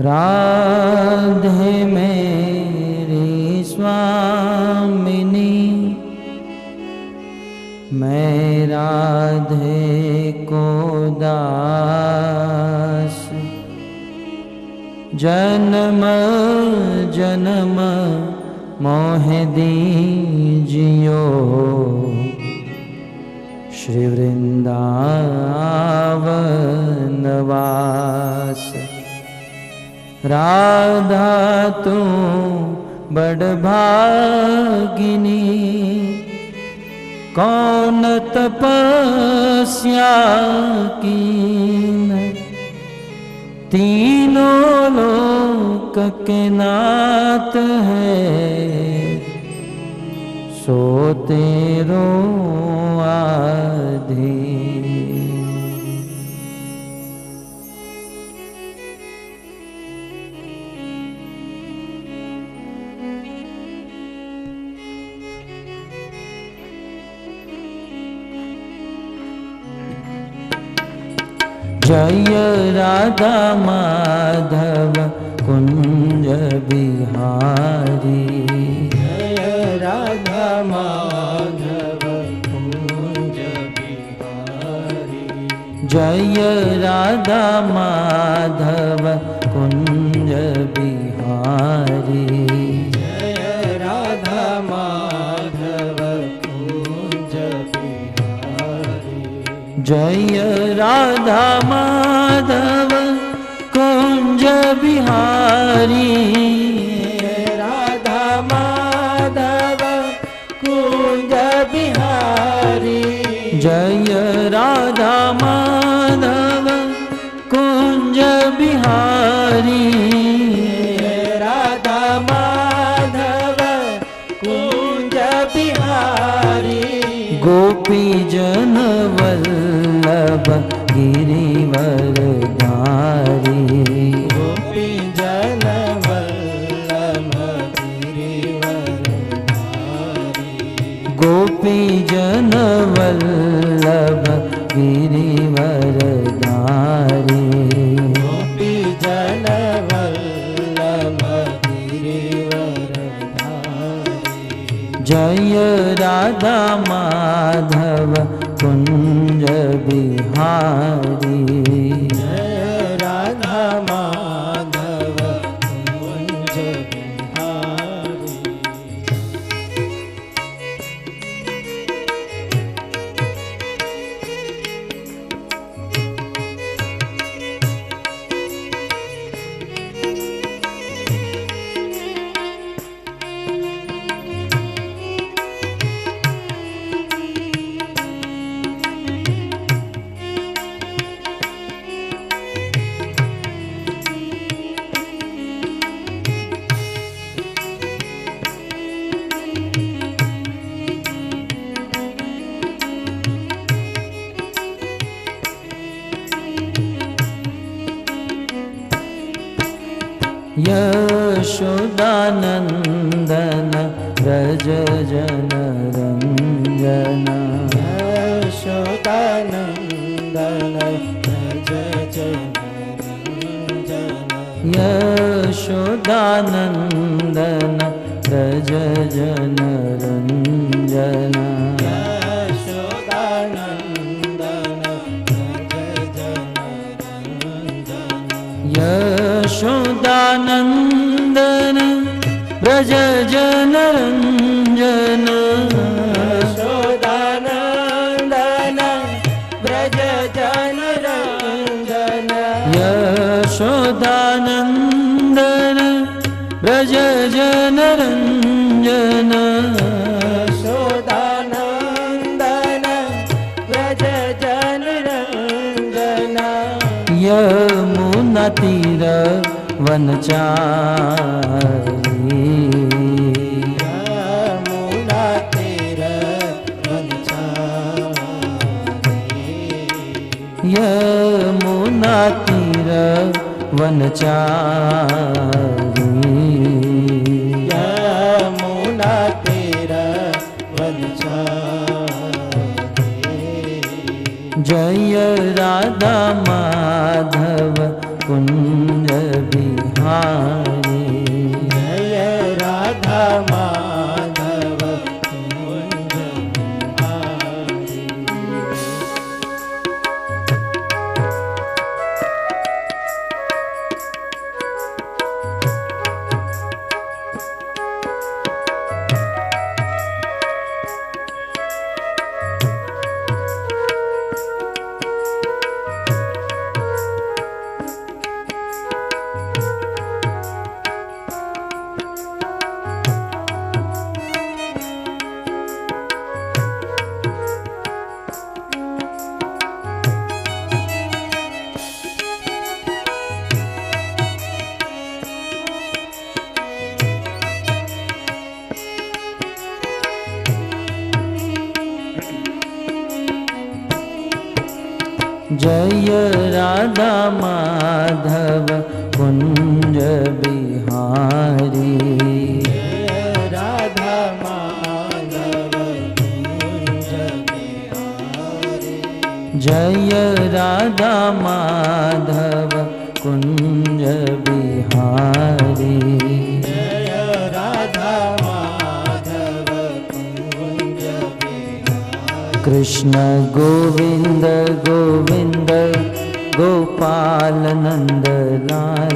राधे मेरी स्वामिनी, मैं राधे को दास जन्म जन्म मोह दीजियो श्री वृंदावन वास। राधा तू बड़भागिनी, कौन तपस्या कीन, तीनों लोक के नाथ है सो तेरो आधीन। जय राधा माधव कुंज बिहारी, जय राधा माधव कुंज बिहारी, जय राधा माधव कुंज बिहारी, जय राधा माधव कुंज बिहारी, जय राधा माधव कुंज बिहारी, राधा माधव कुंज बिहारी, जय राधा माधव कुंज बिहारी, राधा माधव कुंज बिहारी। गोपी जन वल्लभ गिरिवर धारी, गोपी जन वल्लभ गिरिवर धारी, गोपी जन वल्लभ गिरिवर धारी, गोपी जन वल्लभ गिरिवर धारी। जय राधा माधव कुंज बिहारी, जय राधा माधव कुंज बिहारी। यशोदानंदन व्रज जन रंजन, यशोदानंदन व्रज जन रंजन, यशोदानंदन व्रज जन रंजन, यशोदानंदन व्रज जन रंजन, यशोदानंद व्रज जन रंजन, यशोदानंदन व्रज जन रंजन, यशोदानंदन व्रज जन रंजन, यशोदानंदन व्रज जन रंजन। यमुना तीर वनचारी, यमुना तीर वनचारी, यमुना तीर वनचारी, यमुना तीर वनचारी। जय राधा माधव कुंज बिहारी, प्रिय राधा माधव कुंज बिहारी, राधा माधव कुंज बिहारी, जय राधा माधव कुंज बिहारी, जय राधा माधव कुंज बिहारी। कृष्ण गोविंद गोविंद गोपाल नंदलाल,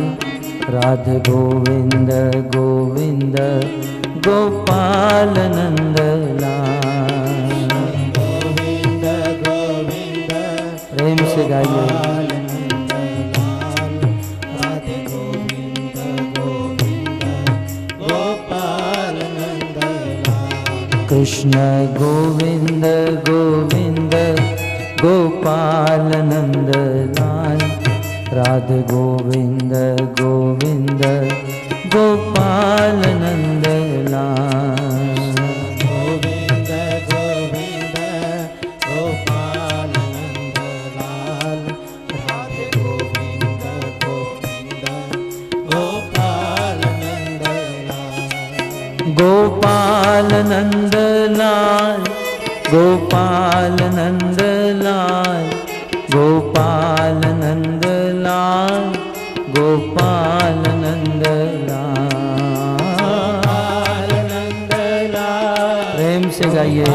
राधे गोविंद गोविंद गोपाल नंदलाल, गोविंद गोविंद प्रेम से गाइए, राधे गोविंद गोविंद गोपाल नंदलाल, कृष्ण गोविंद गोविंद गोपाल नंदलाल, राधे गोविंद गोविंद गोपाल नंदलाल, गोविंद गोविंद गोपाल नंदलाल, राधे गोविंद गोविंद गोपाल नंदलाल, गोपाल नंदलाल, गोपाल नंदलाल, गोपाल नंदलाल, गोपाल नंदलाल नंदलाल, प्रेम से गाइए,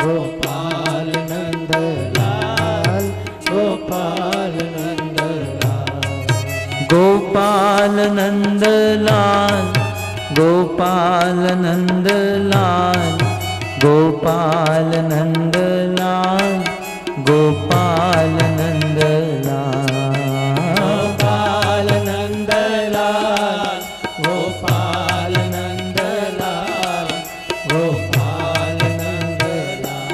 गोपाल नंदलाल, गोपाल नंदलाल, गोपाल नंदलाल, गोपाल नंदलाल, गोपाल नंदलाल, गोपाल नंदलाल, गोपाल नंदलाल, गोपाल नंदलाल, गोपाल नंदलाल, गोपाल नंदलाल,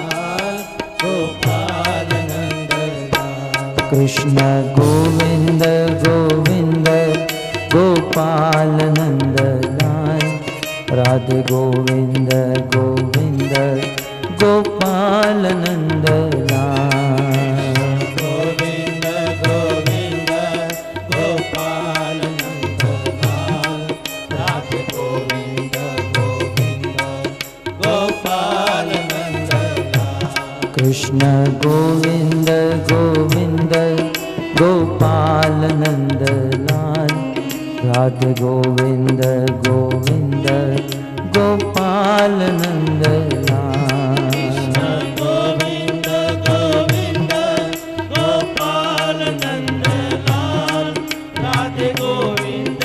गोपाल नंदलाल, कृष्ण गोविंद गोविंद गोपाल नंदलाल, राधे गोविंद गोविंद गोपाल नंदलाल, गोविंद गोविंद गोपाल नंदलाल, राधे गोविंद गोविंद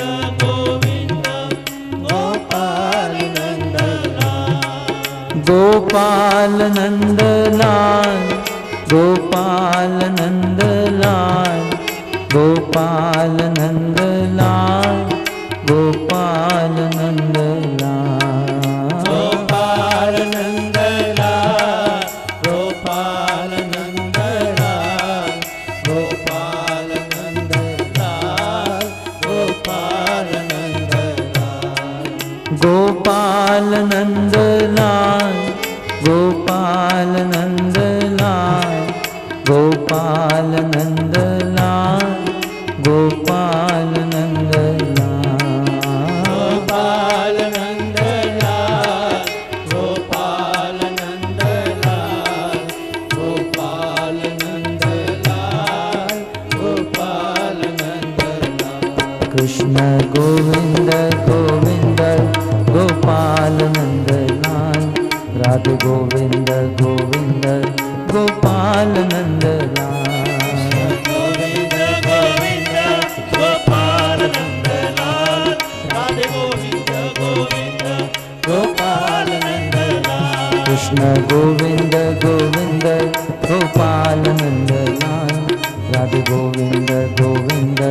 गोपाल नंदलाल, कृष्ण गोविंद गोविंद गोपाल नंदलाल, राधे गोविंद गोविंद गोपाल नंदलाल, गोविंद गोविंद गोपाल नंदलाल, राधे गोविंद गोविंद गोपाल नंदलाल, गोपाल नंदलाल, गोपाल नंदलाल, गोपाल नंदलाल, गोपाल नंदलाल, गोपाल नंदलाल, गोपाल नंदलाल, गोपाल नंदलाल, गोपाल नंदलाल, गोपाल नंदलाल, गोपाल नंदलाल, गोपाल नंदलाल, गोपाल नंदलाल, गोपाल नंदलाल, गोपाल नंदलाल, गोपाल नंदलाल, गोपाल नंदलाल, कृष्ण गोविंद गोविंद गोपाल नंदलाल, राधे गोविंद गोविंद गोपाल नंदलाल, गोपाल नंदलाल, कृष्ण गोविंद गोविंद गोपाल नंदलाल, राधे गोविंद गोविंद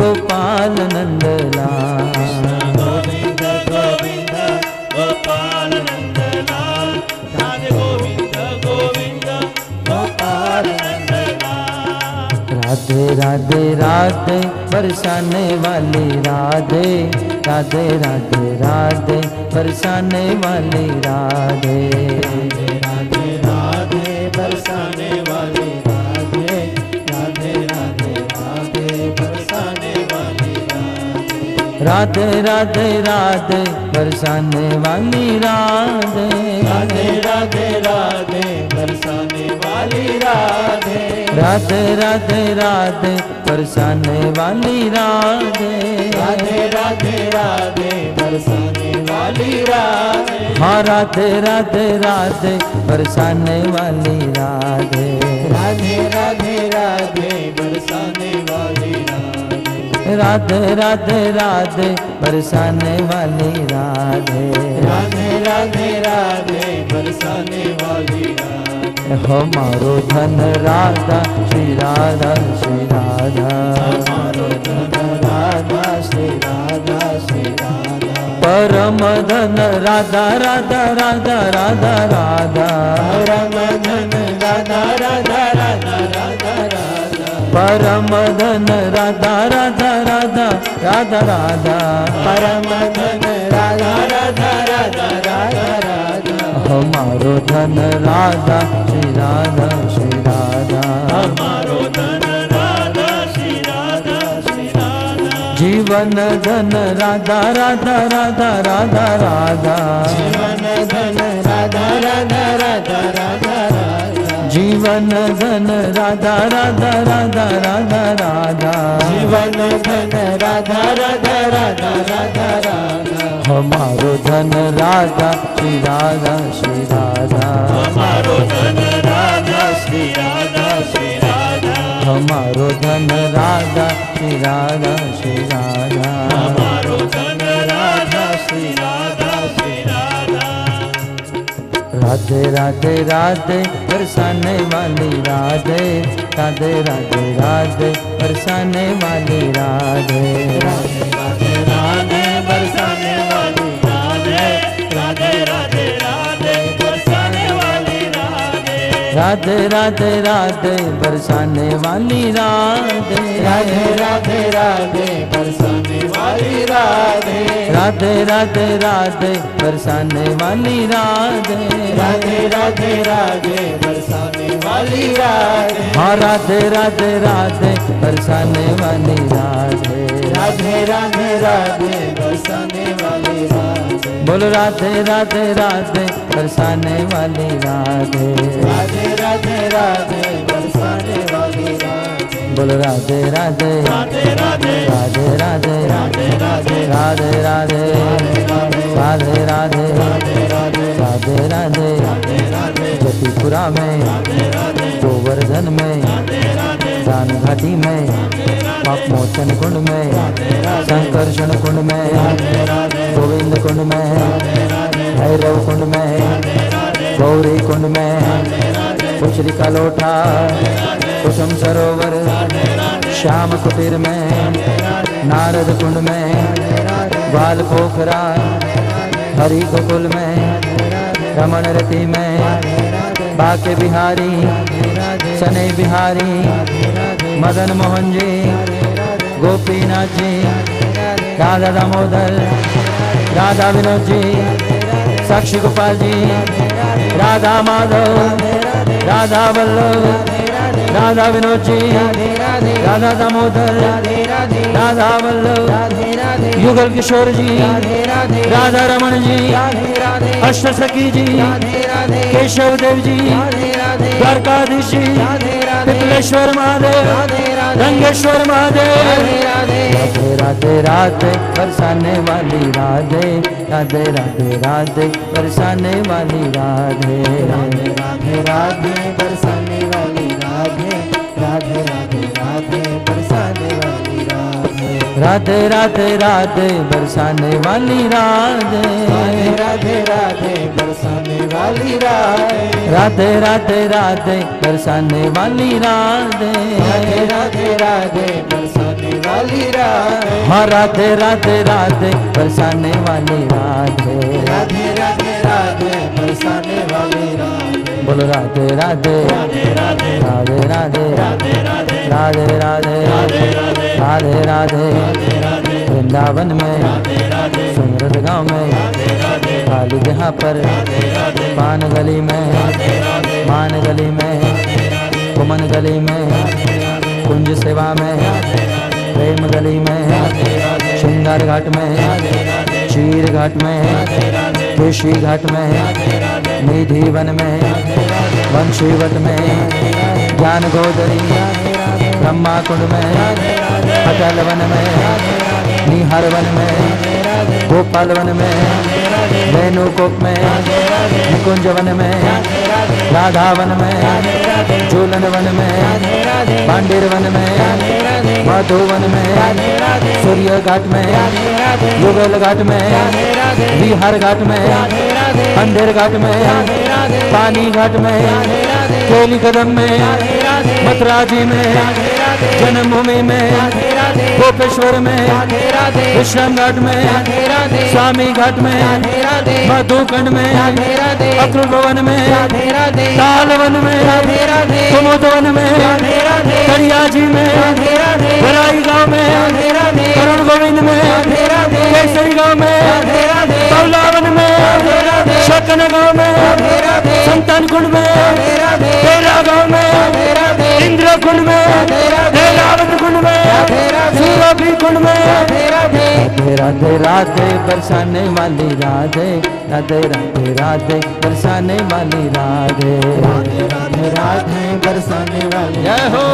गोपाल नंदलाल, गोविंद गोविंद गोपाल नंदलाल, राधे गोविंद गोविंद गोपाल नंदलाल, राधे राधे राधे बरसाने वाले राधे, राधे राधे राधे बरसाने वाले राधे, राधे राधे बरसाने वाली राधे राधे राधे राधे बरसाने वाली राधे राधे राधे बरसाने वाली राधे राधे राधे राधे बरसाने वाली राधे राधे राधे राधे बरसाने वाली राधे राधे राधे राधे बरसाने वाली राधे हाँ राधे राधे राधे बरसाने वाली राधे राधे राधे राधे बरसाने वाली राधे राधे राधे बरसाने वाली राधे राधे राधे राधे बरसाने वाली हमारो धन राधा श्री राधा श्री राधा हमारो धन राधा श्री राधा श्री राधा परम धन राधा राधा राधा राधा राधा परम धन राधा राधा राधा राधा राधा परम धन राधा राधा राधा राधा राधा परम धन राधा राधा राधा राधा राधा हमारो धन राधा श्री राधा श्री राधा हमारो धन राधा श्री राधा श्री राधा जीवन धन राधा राधा राधा राधा राधा जीवन धन राधा राधा राधा राधा जीवन धन राधा राधा राधा राधा राधा जीवन धन राधा राधा राधा राधा राधा हमारो धन राधा श्री राधा श्री राधा हमारो धन राधा श्री राधा श्री राधा हमारो धन राधा श्री राधा श्री राधा हमारो धन राधा श्री राधा श्री राधा राधे राधे राधे बरसाने वाली राधे राधे राधे राधे बरसाने वाली राधे राधे राधे राधे बरसाने वाली राधे राधे राधे राधे बरसाने वाली राधे राधे राधे राधे बरसाने वाली राधे राधे राधे राधे बरसाने वाली राधे राधे राधे राधे बरसाने वाली राधे राधे राधे राधे बरसाने वाली राधे हाँ राधे राधे राधे बरसाने वाली राधे राधे राधे राधे बरसाने वाली राधे बोलो राधे राधे राधे बरसाने वाली राधे राधे राधे राधे बरसाने वाली राधे बोलो राधे राधे राधे राधे राधे राधे राधे राधे राधे राधे राधे राधे राधे राधे राधे जतिपुरा में गोवर्धन में दान घाटी में पाप मोचन कुंड में संकर्षण कुंड में गोविंद कुंड में भैरव कुंड में गौरी कुंड में कुचरी का लोटा कुसुम सरोवर श्याम कुटीर में नारद कुंड में बाल पोखरा हरि गोकुल में रमण रति में बाके बिहारी सने बिहारी मदन मोहन जी गोपीनाथ जी राधा दामोदर राधा विनोजी साक्षी गोपाल जी राधा माधव राधा वल्लभ राधा विनोजी राधा दामोदर राधा वल्लभ युगल किशोर जी राधा रमण जी अष्ट सखी जी केशव देव जी द्वारकाधीश जी पिपलेश्वर महादेव रंगेश्वर महादेव राधे राधे बरसाने वाली राधे राधे राधे राधे बरसाने वाली राधे राधे राधे राधे बरसाने वाली राधे राधे राधे राधे बरसाने वाली राधे राधे राधे राधे बरसाने वाली राधे राधे राधे बरसाने वाली राधे राधे राधे राधे बरसाने वाली राधे राधे राधे राधे बरसाने वाली राधे हाँ राधे राधे राधे बरसाने वाली राधे राधे राधे राधे बरसाने वाली राधे बोलो राधे राधे राधे राधे राधे राधे राधे राधे राधे राधे वृंदावन में सुमरत गाँव में काली जहाँ पर पान गली में मान गले में, कुमन गले में, कुंज सेवा में, प्रेम गली में, श्रृंगार घाट में, चीर घाट में, तुलसी घाट में, निधि वन में, वंशीवट में, ज्ञान गोदरी, ब्रह्मा कुंड में, अटल वन में, निहार वन में, गोपाल वन में, वेणुकोप में, निकुंज वन में, राधा वन में, झूलन वन में, पांडेर वन में, माधोवन में, सूर्य घाट में, युगल घाट में, विहार घाट में, अंधेर घाट में, पानी घाट में, केली कदम में, मथुरा जी में, जन्मभूमि में, गोपेश्वर में, विश्राम घाट में, स्वामी घाट में, मधुकंड में, अक्रूर भवन में, ताल वन में, कुमुदवन में, करिया जी में, बराई गांव में, करुण गोविंद में, केसरी गांव में, तौलावन में, शकन गांव में, संतान कुंड में, तेरा गांव में, इंद्र कुंड में, रावण कुंड में, सूरभि कुंड में। राधे राधे बरसाने वाली राधे, राधे राधे राधे बरसाने वाली राधे, राधे राधे बरसाने वाली राधे,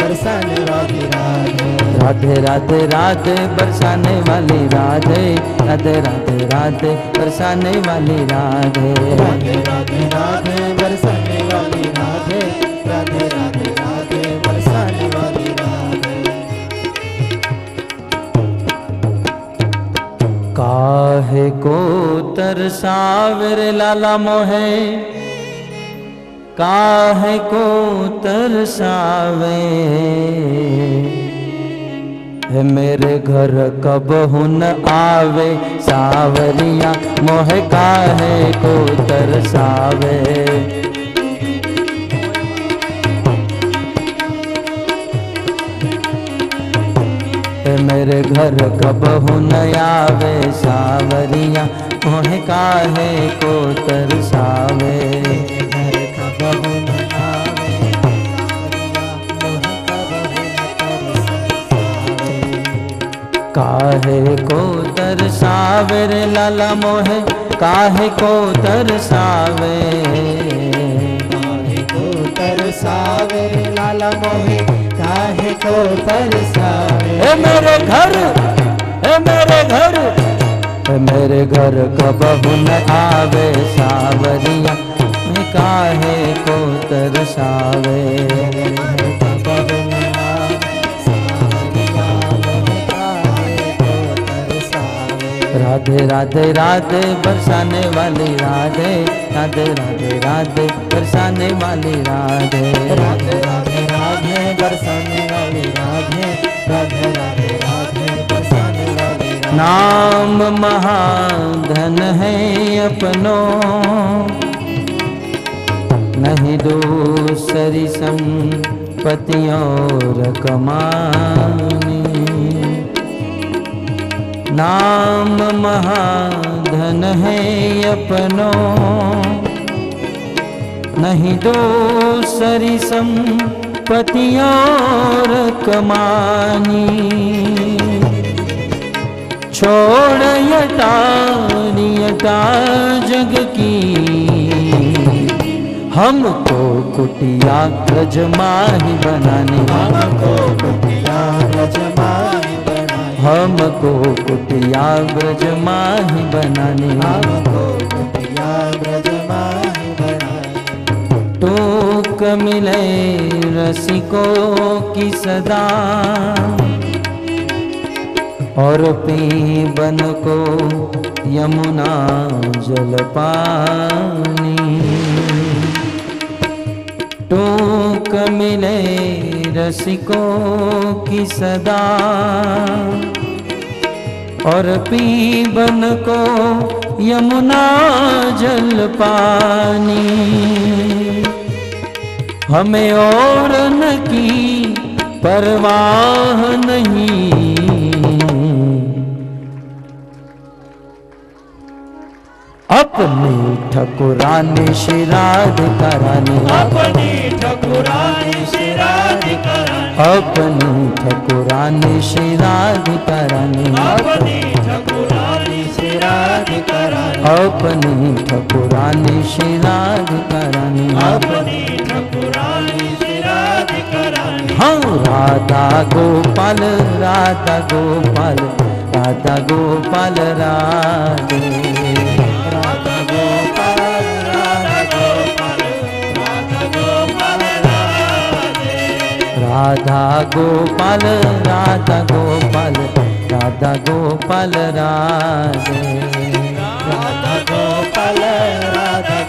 बरसाने वाली राधे, राधे राधे राधे बरसाने वाली राधे, राधे राधे राधे बरसाने वाली राधे, राधे राधे राधे बरसाने वाली राधे, राधे राधे राधे बरसाने वाली राधे। काहे को तरसावे लाला मोहे, काहे को तरसावे, हे मेरे घर कब हुन आवे सावरिया मोहे, काहे को तरसावे। हे मेरे घर कब हुन आवे सावरिया मोहे, काहे को तरसावे। काहे को तरसावे रे लाला मोहे, काहे को तरसावे, काहे को तरसावे लाला मोहे, काहे को तरसावे। हे मेरे घर, हे मेरे घर, हे मेरे घर कब हुन आवे सावरिया, काहे को तरसावे। राधे राधे राधे बरसाने वाली राधे, राधे राधे राधे बरसाने वाली राधे, राधे राधे राधे बरसाने वाली राधे, राधे राधे राधे बरसाने वाली। नाम महाधन है अपनों, नहीं दूसरी संपत्तियों और कमानी। नाम महाधन है अपनों, नहीं दूसरी संपत्तियों और कमानी। छोड़ यटा जग की, हमको कुटिया ब्रज माही बनाने, हमको कुटिया ब्रज माही, हमको कुटिया ब्रज माही बनाने, हमको कुटिया ब्रज माही बनाने। टोक मिले रसिकों की सदा, और पीबन को यमुना जल पानी। टोक मिले रसिकों की सदा, और पीबन को यमुना जल पानी। हमें और न की परवाह नहीं, अपने ठकुरानी श्री राधिका रानी, अपनी ठकुरानी श्री राधिका रानी, अपनी ठकुरानी श्री राधिका रानी, अपनी ठकुरानी श्री राधिका रानी, अपनी ठकुरानी श्री राधिका रानी, अपनी ठकुरानी श्री राधिका रानी। हाँ, राधा गोपाल राधा गोपाल राधा गोपाल राधे, राधा गोपाल राधा गोपाल राधा गोपाल राधे, राधा गोपाल राधा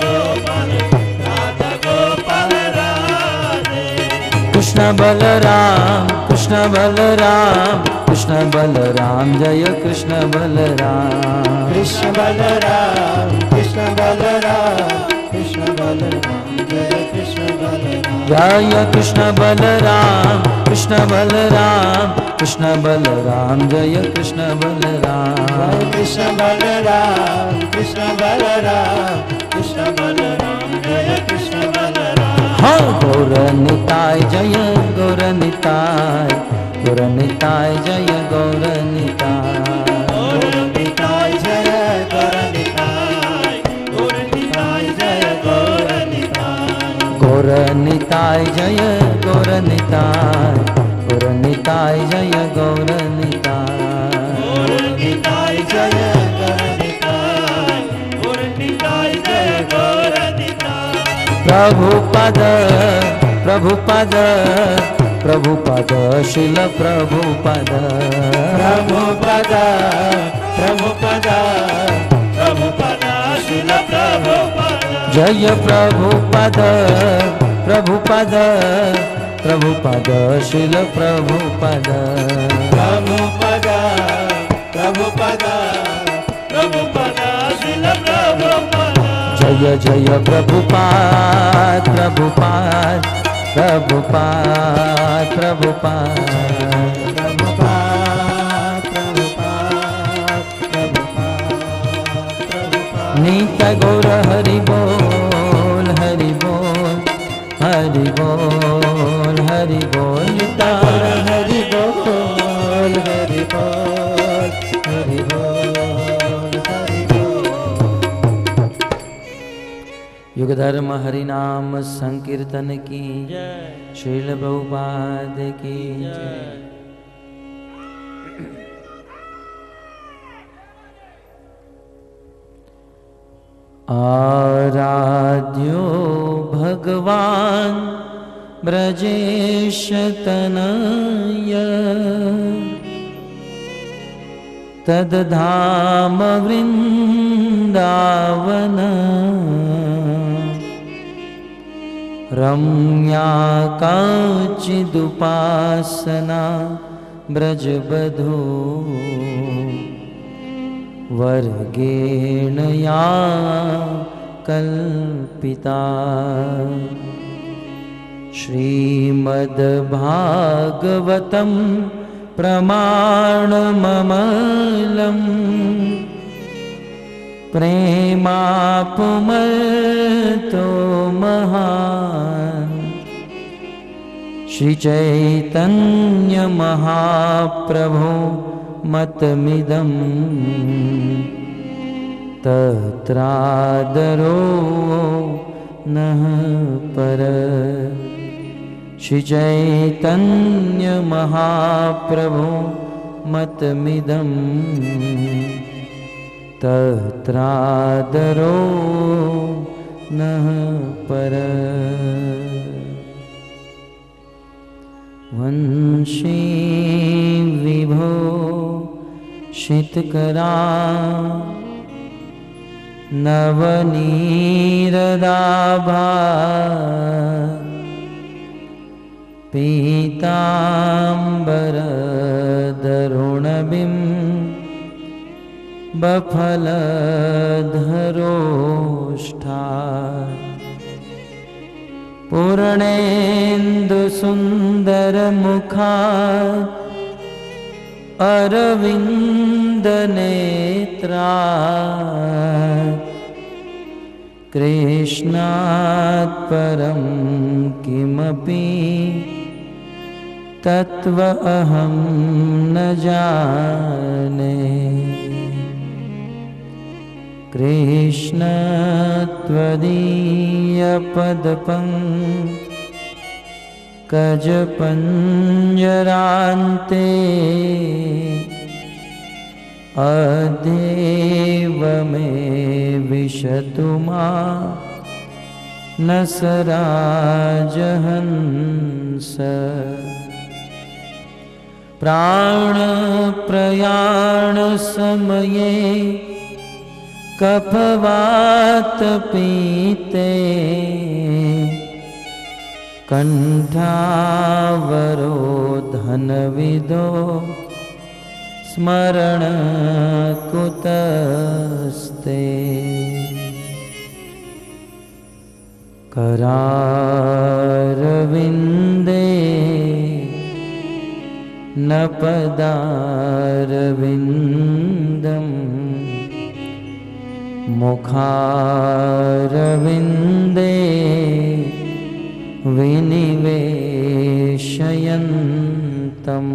गोपाल राधा गोपाल राधे। कृष्ण बलराम कृष्ण बलराम कृष्ण बलराम जय कृष्ण बलराम, कृष्ण बलराम कृष्ण बलराम कृष्ण बलराम जय कृष्ण बलराम, जय कृष्ण बलराम कृष्ण बलराम जय कृष्ण बलराम, कृष्ण बलराम कृष्ण बलराम कृष्ण बलराम जय कृष्ण बलराम। हा, गौरनिताय जय गौरनिताय गौरनिताय जय गौरनिताय, गौरनिताय जय गौरनिताय गौरनिताय जय गौरनिताय, गौरनि जय गौरनिताय गौरनिताय जय गौरनिताय, गौरनिताय जय गौरनिताय गौरनिताय जय गौरनिताय। प्रभुपद प्रभुपद प्रभुपद श्रील प्रभुपद, प्रभुपद प्रभुपद प्रभुपद श्रील प्रभुपद, जय प्रभुपद प्रभुपद प्रभुपद श्रील प्रभुपद, प्रभुपद प्रभुपद प्रभुपद श्रील प्रभुपद, जय जय प्रभुपाद प्रभुपाद प्रभुपाद प्रभुपाद प्रभुपाद प्रभुपाद। नीत गौर हरि बोल हरि बोल हरि बोल, नितार हरि बोल हरि बोल हरि बोल हरि बोल। युग धर्म हरि नाम संकीर्तन की जय, श्रील प्रभुपाद की जय। आराध्यो भगवान् ब्रजेश तनय, तद्धाम वृंदावन रम्या काचिदुपासना, ब्रजबधू वर्गेण या कल्पिता, श्रीमद्भागवतं प्रमाणममलं प्रेमापुमर्तो महान्, श्रीचैतन्य महाप्रभो मतमिदं तत्रादरो नः पर। श्री चैतन्य महाप्रभो मतमिदं तत्रादरो नः पर। वंशी विभो शीतकरा नवनीरदाभा, पीताम्बर धरुणबिं बफलधरोष्ठा, पूर्णेन्दुसुन्दरमुखा अरविन्दनेत्रा, तृष्णात् परं किमपि तत्व अहं न जाने। कृष्ण त्वदीय पदपङ्कज पञ्जरान्ते अदेव मे विशतु मां न सराजहंस। प्राण प्रयाण समये कफवात पीते कंठावरोधन विदो स्मरण कुतस्ते। करारविंदे न पदारविंदम मुखारविंदे विनिवेशयन्तम।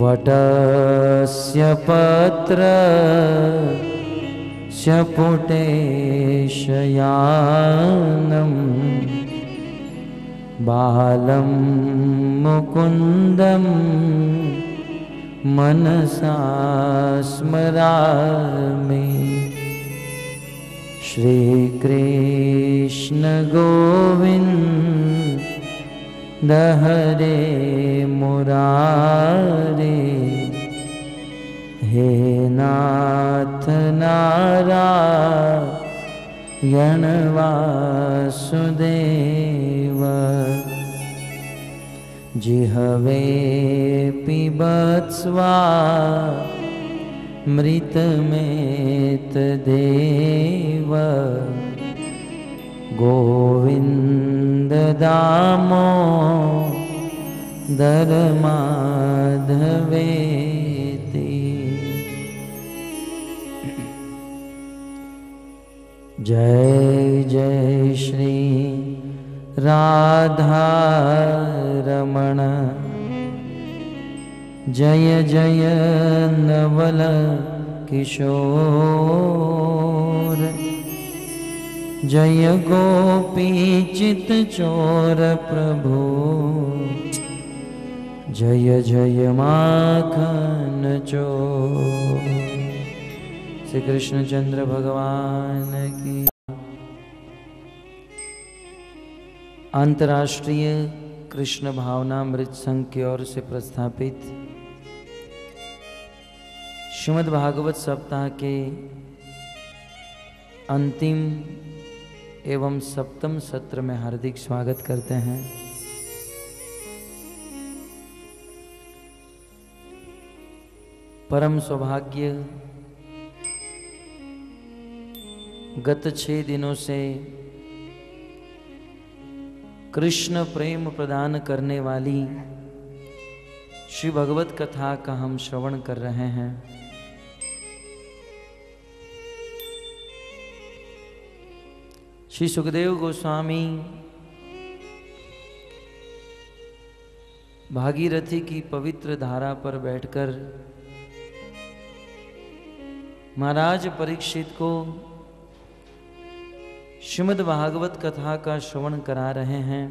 वटस्य पत्रस्य पुटेशयानम् बालं मुकुन्दं मनसा स्मरामि। श्रीकृष्ण गोविन्द हरे मुरारे। हे नाथ नारायण वासुदेव। जिह्वे पिबत स्वामृतमेतदेव। गोविंद दामोदर माधवेति। जय जय श्री राधा रमण। जय जय नवल किशोर। जय गोपी चित चोर प्रभु। जय जय माखन चोर। श्री कृष्णचंद्र भगवान की। अंतर्राष्ट्रीय कृष्ण भावनामृत संघ की ओर से प्रस्थापित श्रीमद् भागवत सप्ताह के अंतिम एवं सप्तम सत्र में हार्दिक स्वागत करते हैं। परम सौभाग्य गत 6 दिनों से कृष्ण प्रेम प्रदान करने वाली श्री भगवत कथा का हम श्रवण कर रहे हैं। श्री सुखदेव गोस्वामी भागीरथी की पवित्र धारा पर बैठकर महाराज परीक्षित को श्रीमद् भागवत कथा का श्रवण करा रहे हैं।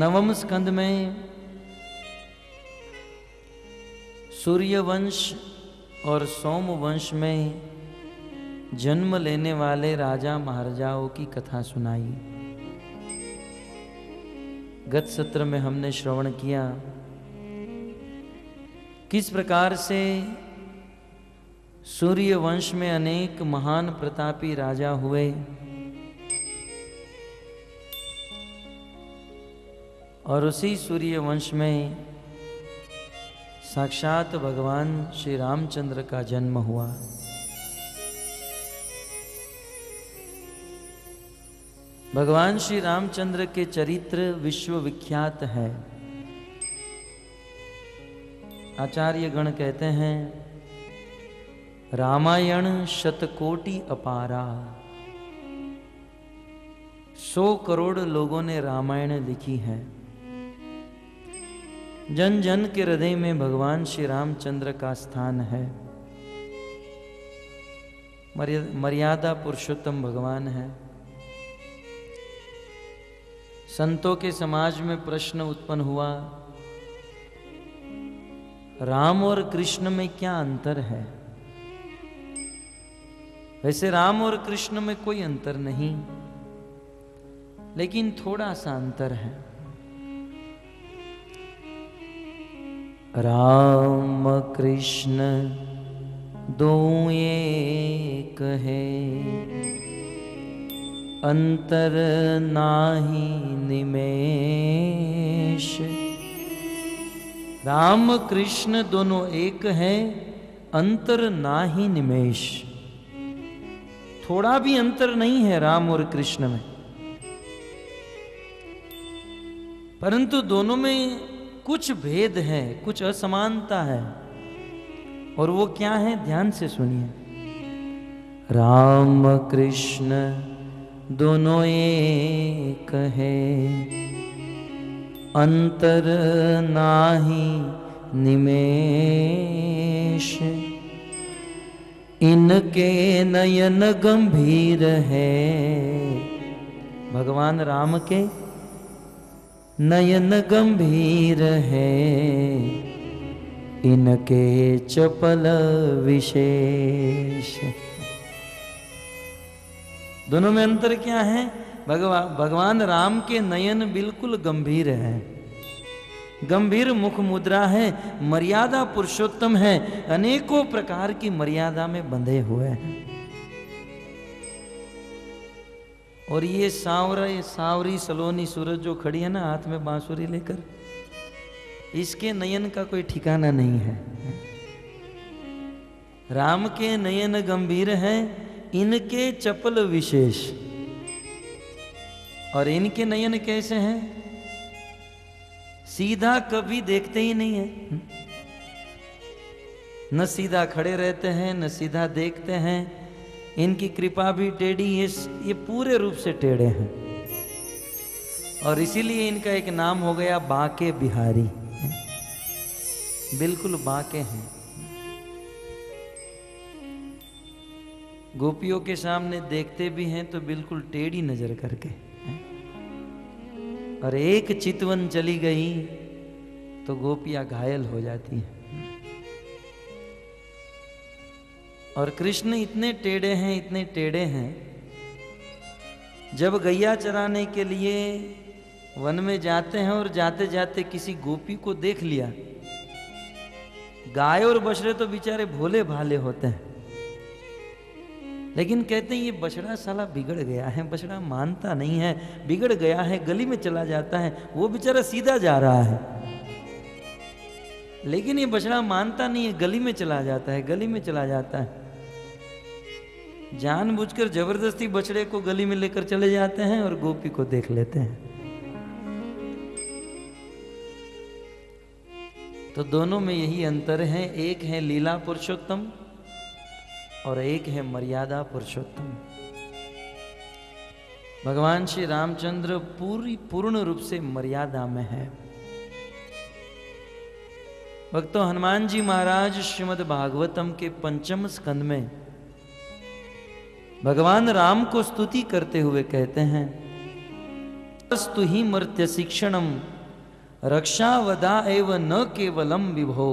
नवम स्कंद में सूर्यवंश और सोमवंश में जन्म लेने वाले राजा महाराजाओं की कथा सुनाई। गत सत्र में हमने श्रवण किया किस प्रकार से सूर्य वंश में अनेक महान प्रतापी राजा हुए और उसी सूर्य वंश में साक्षात भगवान श्री रामचंद्र का जन्म हुआ। भगवान श्री रामचंद्र के चरित्र विश्वविख्यात है। आचार्य गण कहते हैं रामायण शतकोटि अपारा। 100 करोड़ लोगों ने रामायण लिखी है। जन जन के हृदय में भगवान श्री रामचंद्र का स्थान है। मर्यादा पुरुषोत्तम भगवान है। संतों के समाज में प्रश्न उत्पन्न हुआ, राम और कृष्ण में क्या अंतर है? वैसे राम और कृष्ण में कोई अंतर नहीं, लेकिन थोड़ा सा अंतर है। राम कृष्ण दो एक है, अंतर नाही निमेष। राम कृष्ण दोनों एक हैं, अंतर नाही निमेष। थोड़ा भी अंतर नहीं है राम और कृष्ण में, परंतु दोनों में कुछ भेद है, कुछ असमानता है। और वो क्या है, ध्यान से सुनिए। राम कृष्ण दोनों एक है, अंतर नाही निमेष। इनके नयन गंभीर है, भगवान राम के नयन गंभीर है, इनके चपल विशेष। दोनों में अंतर क्या है? भगवान राम के नयन बिल्कुल गंभीर हैं, गंभीर मुख मुद्रा है, मर्यादा पुरुषोत्तम है, अनेकों प्रकार की मर्यादा में बंधे हुए हैं। और ये सावरी सलोनी सूरज जो खड़ी है ना हाथ में बांसुरी लेकर, इसके नयन का कोई ठिकाना नहीं है। राम के नयन गंभीर हैं, इनके चपल विशेष। और इनके नयन कैसे हैं? सीधा कभी देखते ही नहीं है, न सीधा खड़े रहते हैं, न सीधा देखते हैं। इनकी कृपा भी टेढ़ी है, ये पूरे रूप से टेढ़े हैं। और इसीलिए इनका एक नाम हो गया बाके बिहारी, बिल्कुल बाके हैं। गोपियों के सामने देखते भी हैं तो बिल्कुल टेढ़ी नजर करके, और एक चितवन चली गई तो गोपियां घायल हो जाती हैं। और कृष्ण इतने टेढ़े हैं, इतने टेढ़े हैं, जब गैया चराने के लिए वन में जाते हैं और जाते जाते किसी गोपी को देख लिया। गाय और बछड़े तो बेचारे भोले भाले होते हैं, लेकिन कहते हैं ये बछड़ा साला बिगड़ गया है, बछड़ा मानता नहीं है, बिगड़ गया है, गली में चला जाता है। वो बेचारा सीधा जा रहा है, लेकिन ये बछड़ा मानता नहीं है, गली में चला जाता है, गली में चला जाता है। जानबूझकर जबरदस्ती बछड़े को गली में लेकर चले जाते हैं और गोपी को देख लेते हैं। तो दोनों में यही अंतर है, एक है लीला पुरुषोत्तम और एक है मर्यादा पुरुषोत्तम। भगवान श्री रामचंद्र पूर्ण रूप से मर्यादा में है। भक्तों, हनुमान जी महाराज श्रीमद् भागवतम के 5म स्कंद में भगवान राम को स्तुति करते हुए कहते हैं, तस्तु ही मर्त्य शिक्षणम रक्षावदा एव न केवलम विभो।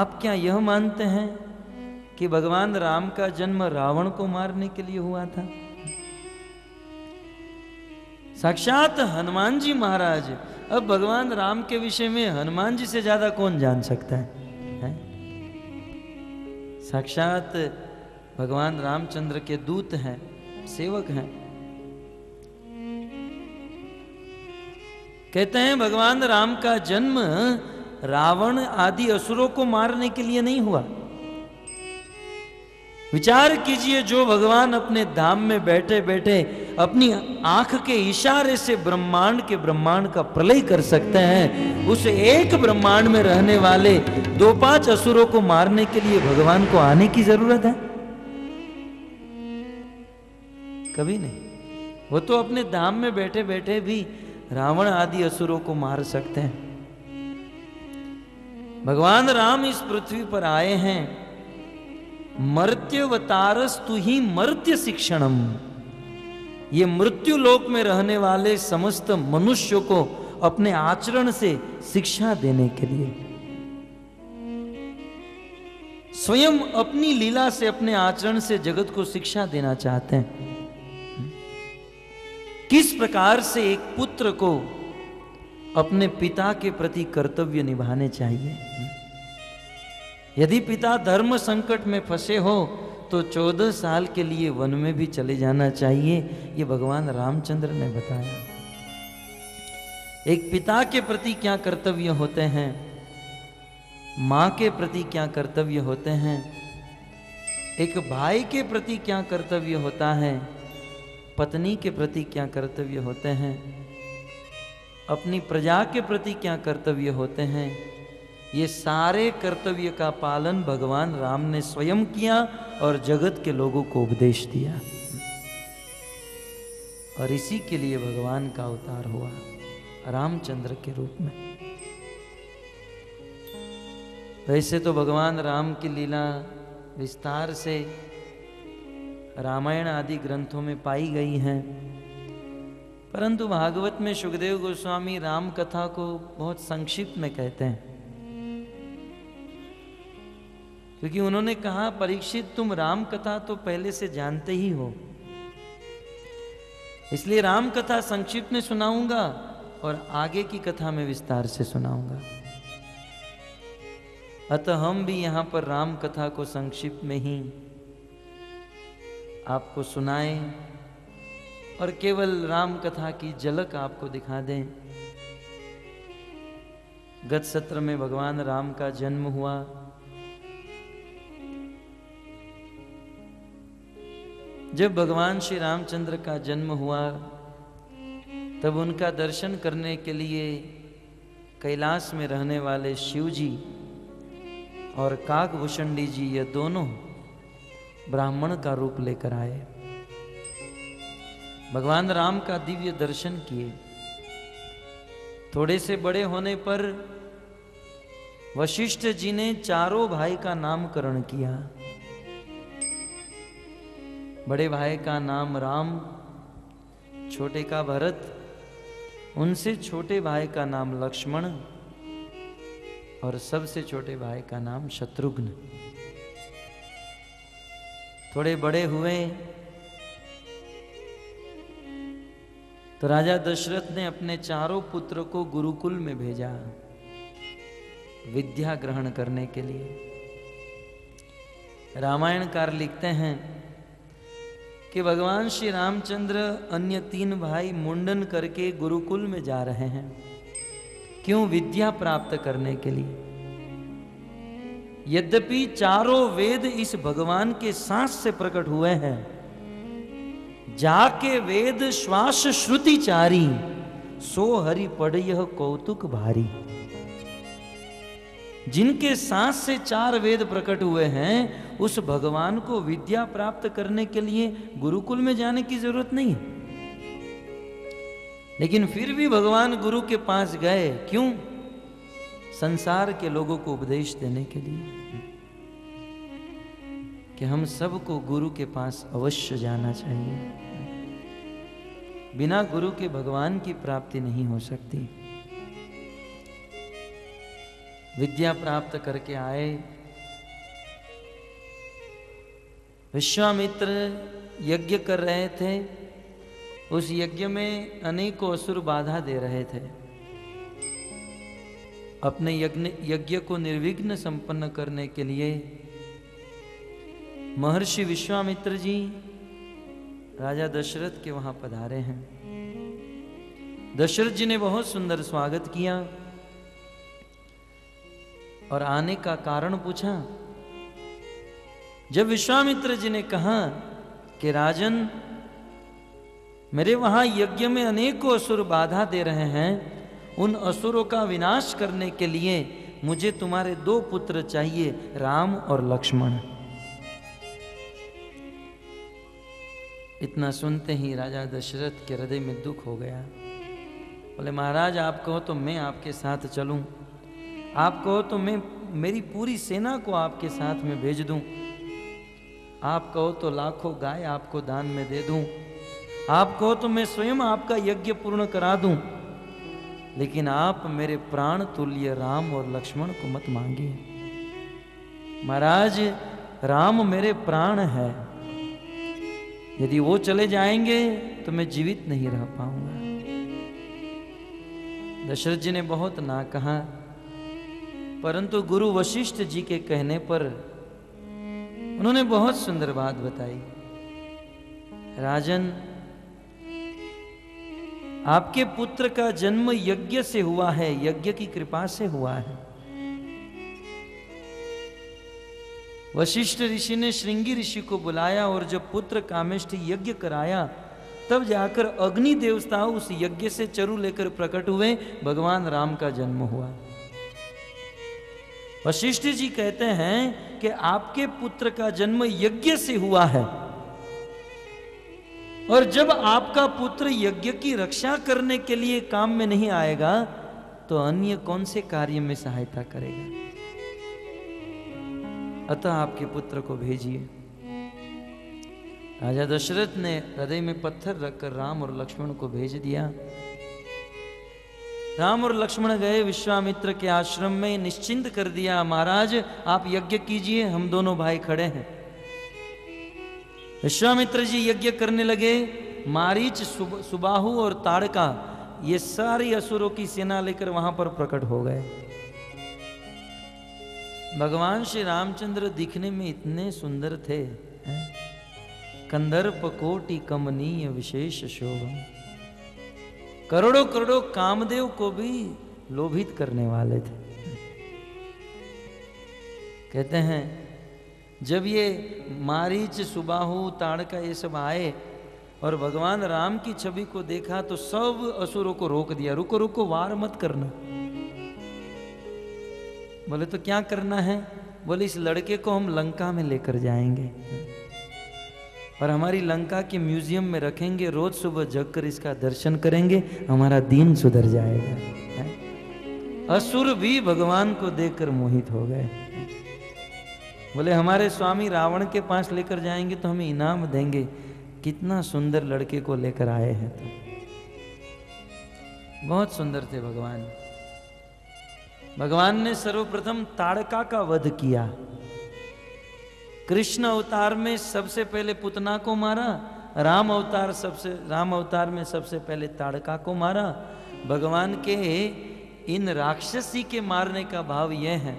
आप क्या यह मानते हैं कि भगवान राम का जन्म रावण को मारने के लिए हुआ था? साक्षात हनुमान जी महाराज। अब भगवान राम के विषय में हनुमान जी से ज्यादा कौन जान सकता है? साक्षात भगवान रामचंद्र के दूत हैं, सेवक हैं। कहते हैं भगवान राम का जन्म रावण आदि असुरों को मारने के लिए नहीं हुआ, विचार कीजिए, जो भगवान अपने धाम में बैठे बैठे अपनी आंख के इशारे से ब्रह्मांड के ब्रह्मांड का प्रलय कर सकते हैं, उस एक ब्रह्मांड में रहने वाले 2-5 असुरों को मारने के लिए भगवान को आने की जरूरत है? कभी नहीं। वो तो अपने धाम में बैठे बैठे भी रावण आदि असुरों को मार सकते हैं। भगवान राम इस पृथ्वी पर आए हैं, मर्त्यवतारस्तु ही मर्त्य शिक्षणम, ये मृत्यु लोक में रहने वाले समस्त मनुष्यों को अपने आचरण से शिक्षा देने के लिए, स्वयं अपनी लीला से अपने आचरण से जगत को शिक्षा देना चाहते हैं। किस प्रकार से एक पुत्र को अपने पिता के प्रति कर्तव्य निभाने चाहिए। यदि पिता धर्म संकट में फंसे हो तो 14 साल के लिए वन में भी चले जाना चाहिए, ये भगवान रामचंद्र ने बताया। एक पिता के प्रति क्या कर्तव्य होते हैं, माँ के प्रति क्या कर्तव्य होते हैं, एक भाई के प्रति क्या कर्तव्य होता है, पत्नी के प्रति क्या कर्तव्य होते हैं, अपनी प्रजा के प्रति क्या कर्तव्य होते हैं, ये सारे कर्तव्य का पालन भगवान राम ने स्वयं किया और जगत के लोगों को उपदेश दिया, और इसी के लिए भगवान का अवतार हुआ रामचंद्र के रूप में। वैसे तो भगवान राम की लीला विस्तार से रामायण आदि ग्रंथों में पाई गई हैं, परंतु भागवत में सुखदेव गोस्वामी राम कथा को बहुत संक्षिप्त में कहते हैं, क्योंकि उन्होंने कहा परीक्षित तुम राम कथा तो पहले से जानते ही हो, इसलिए राम कथा संक्षिप्त में सुनाऊंगा और आगे की कथा में विस्तार से सुनाऊंगा। अतः हम भी यहाँ पर राम कथा को संक्षिप्त में ही आपको सुनाएं और केवल राम कथा की झलक आपको दिखा दें। गत सत्र में भगवान राम का जन्म हुआ, जब भगवान श्री रामचंद्र का जन्म हुआ तब उनका दर्शन करने के लिए कैलाश में रहने वाले शिव जी और काकभूषणी जी, ये दोनों ब्राह्मण का रूप लेकर आए, भगवान राम का दिव्य दर्शन किए। थोड़े से बड़े होने पर वशिष्ठ जी ने चारों भाई का नामकरण किया। बड़े भाई का नाम राम, छोटे का भरत, उनसे छोटे भाई का नाम लक्ष्मण और सबसे छोटे भाई का नाम शत्रुघ्न। थोड़े बड़े हुए तो राजा दशरथ ने अपने चारों पुत्र को गुरुकुल में भेजा विद्या ग्रहण करने के लिए। रामायणकार लिखते हैं कि भगवान श्री रामचंद्र अन्य 3 भाई मुंडन करके गुरुकुल में जा रहे हैं, क्यों? विद्या प्राप्त करने के लिए। यद्यपि चारों वेद इस भगवान के सांस से प्रकट हुए हैं, जाके वेद श्वास श्रुति चारी, सो हरि पढ़ यह कौतुक भारी। जिनके सांस से 4 वेद प्रकट हुए हैं उस भगवान को विद्या प्राप्त करने के लिए गुरुकुल में जाने की जरूरत नहीं है। लेकिन फिर भी भगवान गुरु के पास गए, क्यों? संसार के लोगों को उपदेश देने के लिए कि हम सबको गुरु के पास अवश्य जाना चाहिए, बिना गुरु के भगवान की प्राप्ति नहीं हो सकती। विद्या प्राप्त करके आए। विश्वामित्र यज्ञ कर रहे थे, उस यज्ञ में अनेकों असुर बाधा दे रहे थे। अपने यज्ञ को निर्विघ्न संपन्न करने के लिए महर्षि विश्वामित्र जी राजा दशरथ के वहां पधारे हैं। दशरथ जी ने बहुत सुंदर स्वागत किया और आने का कारण पूछा। जब विश्वामित्र जी ने कहा कि राजन मेरे वहां यज्ञ में अनेकों असुर बाधा दे रहे हैं, उन असुरों का विनाश करने के लिए मुझे तुम्हारे दो पुत्र चाहिए, राम और लक्ष्मण। इतना सुनते ही राजा दशरथ के हृदय में दुख हो गया। बोले महाराज, आप कहो तो मैं आपके साथ चलूं, आप कहो तो मैं मेरी पूरी सेना को आपके साथ में भेज दूं, आप कहो तो लाखों गाय आपको दान में दे दूं, आप कहो तो मैं स्वयं आपका यज्ञ पूर्ण करा दूं, लेकिन आप मेरे प्राण तुल्य राम और लक्ष्मण को मत मांगिए। महाराज, राम मेरे प्राण है, यदि वो चले जाएंगे तो मैं जीवित नहीं रह पाऊंगा। दशरथ जी ने बहुत ना कहा, परंतु गुरु वशिष्ठ जी के कहने पर उन्होंने बहुत सुंदर बात बताई। राजन, आपके पुत्र का जन्म यज्ञ से हुआ है, यज्ञ की कृपा से हुआ है। वशिष्ठ ऋषि ने श्रृंगी ऋषि को बुलाया और जब पुत्र कामेष्टि यज्ञ कराया, तब जाकर अग्नि देवता उस यज्ञ से चरु लेकर प्रकट हुए, भगवान राम का जन्म हुआ। वशिष्ठ जी कहते हैं कि आपके पुत्र का जन्म यज्ञ से हुआ है, और जब आपका पुत्र यज्ञ की रक्षा करने के लिए काम में नहीं आएगा तो अन्य कौन से कार्य में सहायता करेगा, अतः आपके पुत्र को भेजिए। राजा दशरथ ने हृदय में पत्थर रखकर राम और लक्ष्मण को भेज दिया। राम और लक्ष्मण गए विश्वामित्र के आश्रम में, निश्चिंत कर दिया, महाराज आप यज्ञ कीजिए, हम दोनों भाई खड़े हैं। विश्वामित्र जी यज्ञ करने लगे। मारीच, सुबाहु और ताड़का, ये सारी असुरों की सेना लेकर वहां पर प्रकट हो गए। भगवान श्री रामचंद्र दिखने में इतने सुंदर थे, कंदर्प कोटि कमनीय विशेष शोभा, करोड़ों करोड़ों कामदेव को भी लोभित करने वाले थे। कहते हैं जब ये मारीच, सुबाहु, ताड़का ये सब आए और भगवान राम की छवि को देखा तो सब असुरों को रोक दिया, रुको रुको, वार मत करना। बोले तो क्या करना है? बोले इस लड़के को हम लंका में लेकर जाएंगे और हमारी लंका के म्यूजियम में रखेंगे, रोज सुबह जगकर इसका दर्शन करेंगे, हमारा दिन सुधर जाएगा। असुर भी भगवान को देखकर मोहित हो गए। बोले हमारे स्वामी रावण के पास लेकर जाएंगे तो हमें इनाम देंगे, कितना सुंदर लड़के को लेकर आए हैं। तो बहुत सुंदर थे भगवान। भगवान ने सर्वप्रथम ताड़का का वध किया। कृष्ण अवतार में सबसे पहले पुतना को मारा, राम अवतार में सबसे पहले ताड़का को मारा। भगवान के इन राक्षसी के मारने का भाव यह है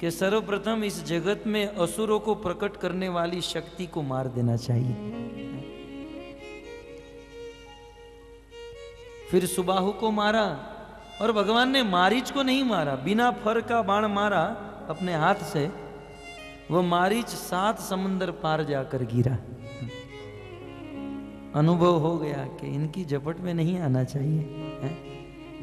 कि सर्वप्रथम इस जगत में असुरों को प्रकट करने वाली शक्ति को मार देना चाहिए। फिर सुबाहु को मारा, और भगवान ने मारीच को नहीं मारा, बिना फर का बाण मारा अपने हाथ से, वो मारीच 7 समुंदर पार जाकर गिरा। अनुभव हो गया कि इनकी झपट में नहीं आना चाहिए।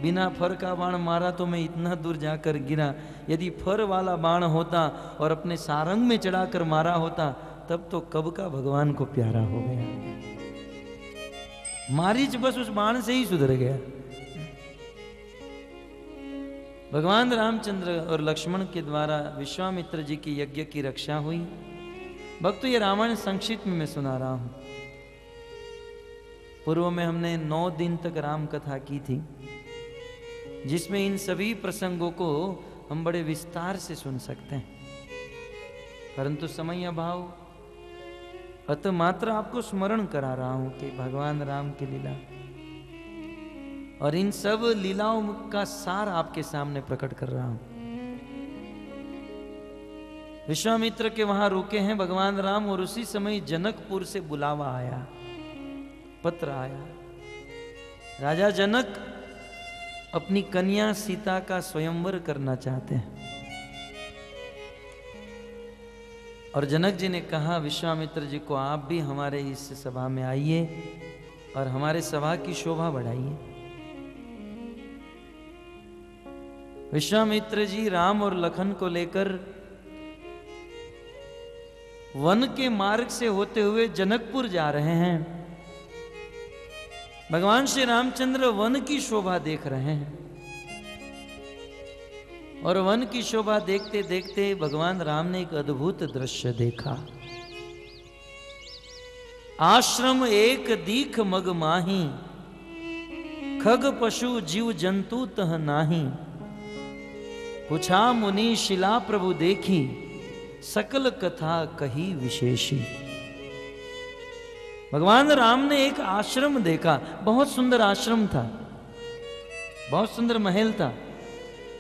बिना फर का बाण मारा तो मैं इतना दूर जाकर गिरा, यदि फर वाला बाण होता और अपने सारंग में चढ़ाकर मारा होता तब तो कब का भगवान को प्यारा हो गया। मारीच बस उस बाण से ही सुधर गया। भगवान रामचंद्र और लक्ष्मण के द्वारा विश्वामित्र जी की यज्ञ की रक्षा हुई। भक्तों, ये रामायण संक्षिप्त में मैं सुना रहा हूँ। पूर्व में हमने 9 दिन तक राम कथा की थी, जिसमें इन सभी प्रसंगों को हम बड़े विस्तार से सुन सकते हैं, परंतु समय अभाव, अतः मात्र आपको स्मरण करा रहा हूँ कि भगवान राम की लीला और इन सब लीलाओं का सार आपके सामने प्रकट कर रहा हूं। विश्वामित्र के वहां रुके हैं भगवान राम, और उसी समय जनकपुर से बुलावा आया, पत्र आया। राजा जनक अपनी कन्या सीता का स्वयंवर करना चाहते हैं। और जनक जी ने कहा विश्वामित्र जी को, आप भी हमारे इस सभा में आइए और हमारे सभा की शोभा बढ़ाइए। विश्वामित्र जी राम और लखन को लेकर वन के मार्ग से होते हुए जनकपुर जा रहे हैं। भगवान श्री रामचंद्र वन की शोभा देख रहे हैं और वन की शोभा देखते देखते भगवान राम ने एक अद्भुत दृश्य देखा। आश्रम एक दीख मग माही, खग पशु जीव जंतु तह नाही। पूछा मुनि शिला प्रभु देखी, सकल कथा कही विशेषी। भगवान राम ने एक आश्रम देखा, बहुत सुंदर आश्रम था, बहुत सुंदर महल था,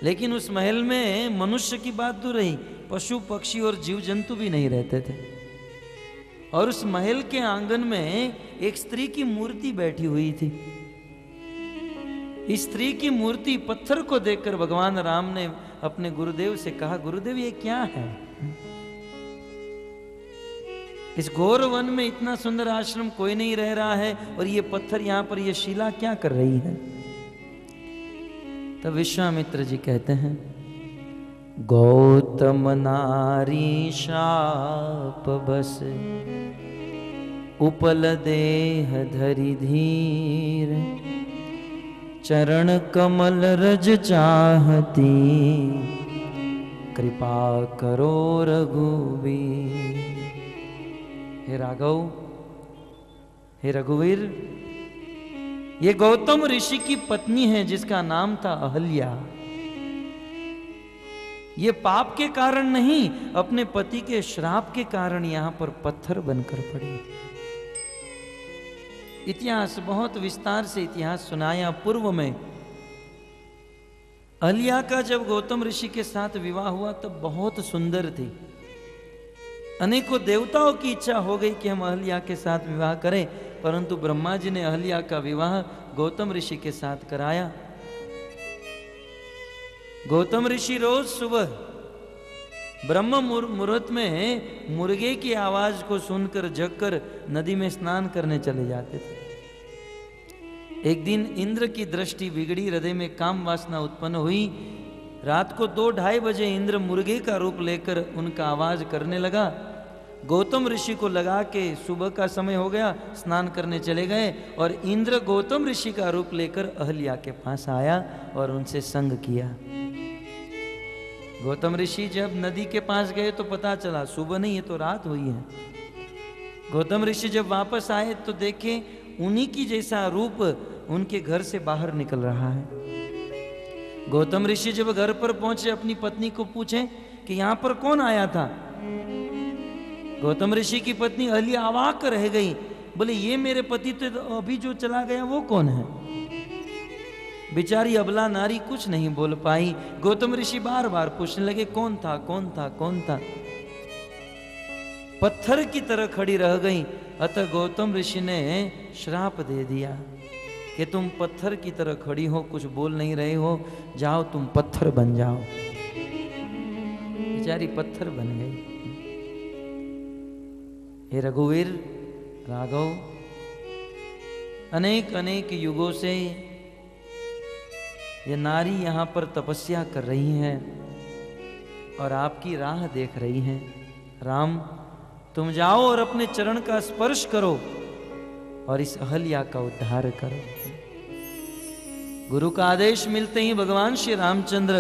लेकिन उस महल में मनुष्य की बात दूर रही, पशु पक्षी और जीव जंतु भी नहीं रहते थे। और उस महल के आंगन में एक स्त्री की मूर्ति बैठी हुई थी। इस स्त्री की मूर्ति पत्थर को देखकर भगवान राम ने अपने गुरुदेव से कहा, गुरुदेव ये क्या है? इस घोर वन में इतना सुंदर आश्रम, कोई नहीं रह रहा है, और ये पत्थर यहाँ पर, ये शिला क्या कर रही है? तब विश्वामित्र जी कहते हैं, गौतम नारी शाप बस उपल देह धरि धीर, चरण कमल रज चाहती, कृपा करो रघुवीर। हे राघव, हे रघुवीर, ये गौतम ऋषि की पत्नी है जिसका नाम था अहल्या। ये पाप के कारण नहीं, अपने पति के श्राप के कारण यहां पर पत्थर बनकर पड़ी। इतिहास, बहुत विस्तार से इतिहास सुनाया पूर्व में। अहल्या का जब गौतम ऋषि के साथ विवाह हुआ तब बहुत सुंदर थी। अनेकों देवताओं की इच्छा हो गई कि हम अहल्या के साथ विवाह करें, परंतु ब्रह्मा जी ने अहल्या का विवाह गौतम ऋषि के साथ कराया। गौतम ऋषि रोज सुबह ब्रह्म मुहूर्त में मुर्गे की आवाज को सुनकर जगकर नदी में स्नान करने चले जाते थे। एक दिन इंद्र की दृष्टि बिगड़ी, हृदय में काम वासना उत्पन्न हुई। रात को 2-2:30 बजे इंद्र मुर्गे का रूप लेकर उनका आवाज करने लगा। गौतम ऋषि को लगा कि सुबह का समय हो गया, स्नान करने चले गए, और इंद्र गौतम ऋषि का रूप लेकर अहल्या के पास आया और उनसे संग किया। गौतम ऋषि जब नदी के पास गए तो पता चला सुबह नहीं है तो रात हुई है। गौतम ऋषि जब वापस आए तो देखे उन्हीं की जैसा रूप उनके घर से बाहर निकल रहा है। गौतम ऋषि जब घर पर पहुंचे अपनी पत्नी को पूछे कि यहाँ पर कौन आया था? गौतम ऋषि की पत्नी अहल्या अवाक रह गई, बोले ये मेरे पति तो अभी जो चला गया वो कौन है? बेचारी अबला नारी कुछ नहीं बोल पाई। गौतम ऋषि बार बार पूछने लगे, कौन था, कौन था, कौन था? पत्थर की तरह खड़ी रह गई। अतः गौतम ऋषि ने श्राप दे दिया कि तुम पत्थर की तरह खड़ी हो, कुछ बोल नहीं रही हो, जाओ तुम पत्थर बन जाओ। बेचारी पत्थर बन गई। हे रघुवीर, राघव, अनेक अनेक युगों से ये नारी यहाँ पर तपस्या कर रही है और आपकी राह देख रही है। राम, तुम जाओ और अपने चरण का स्पर्श करो और इस अहल्या का उद्धार करो। गुरु का आदेश मिलते ही भगवान श्री रामचंद्र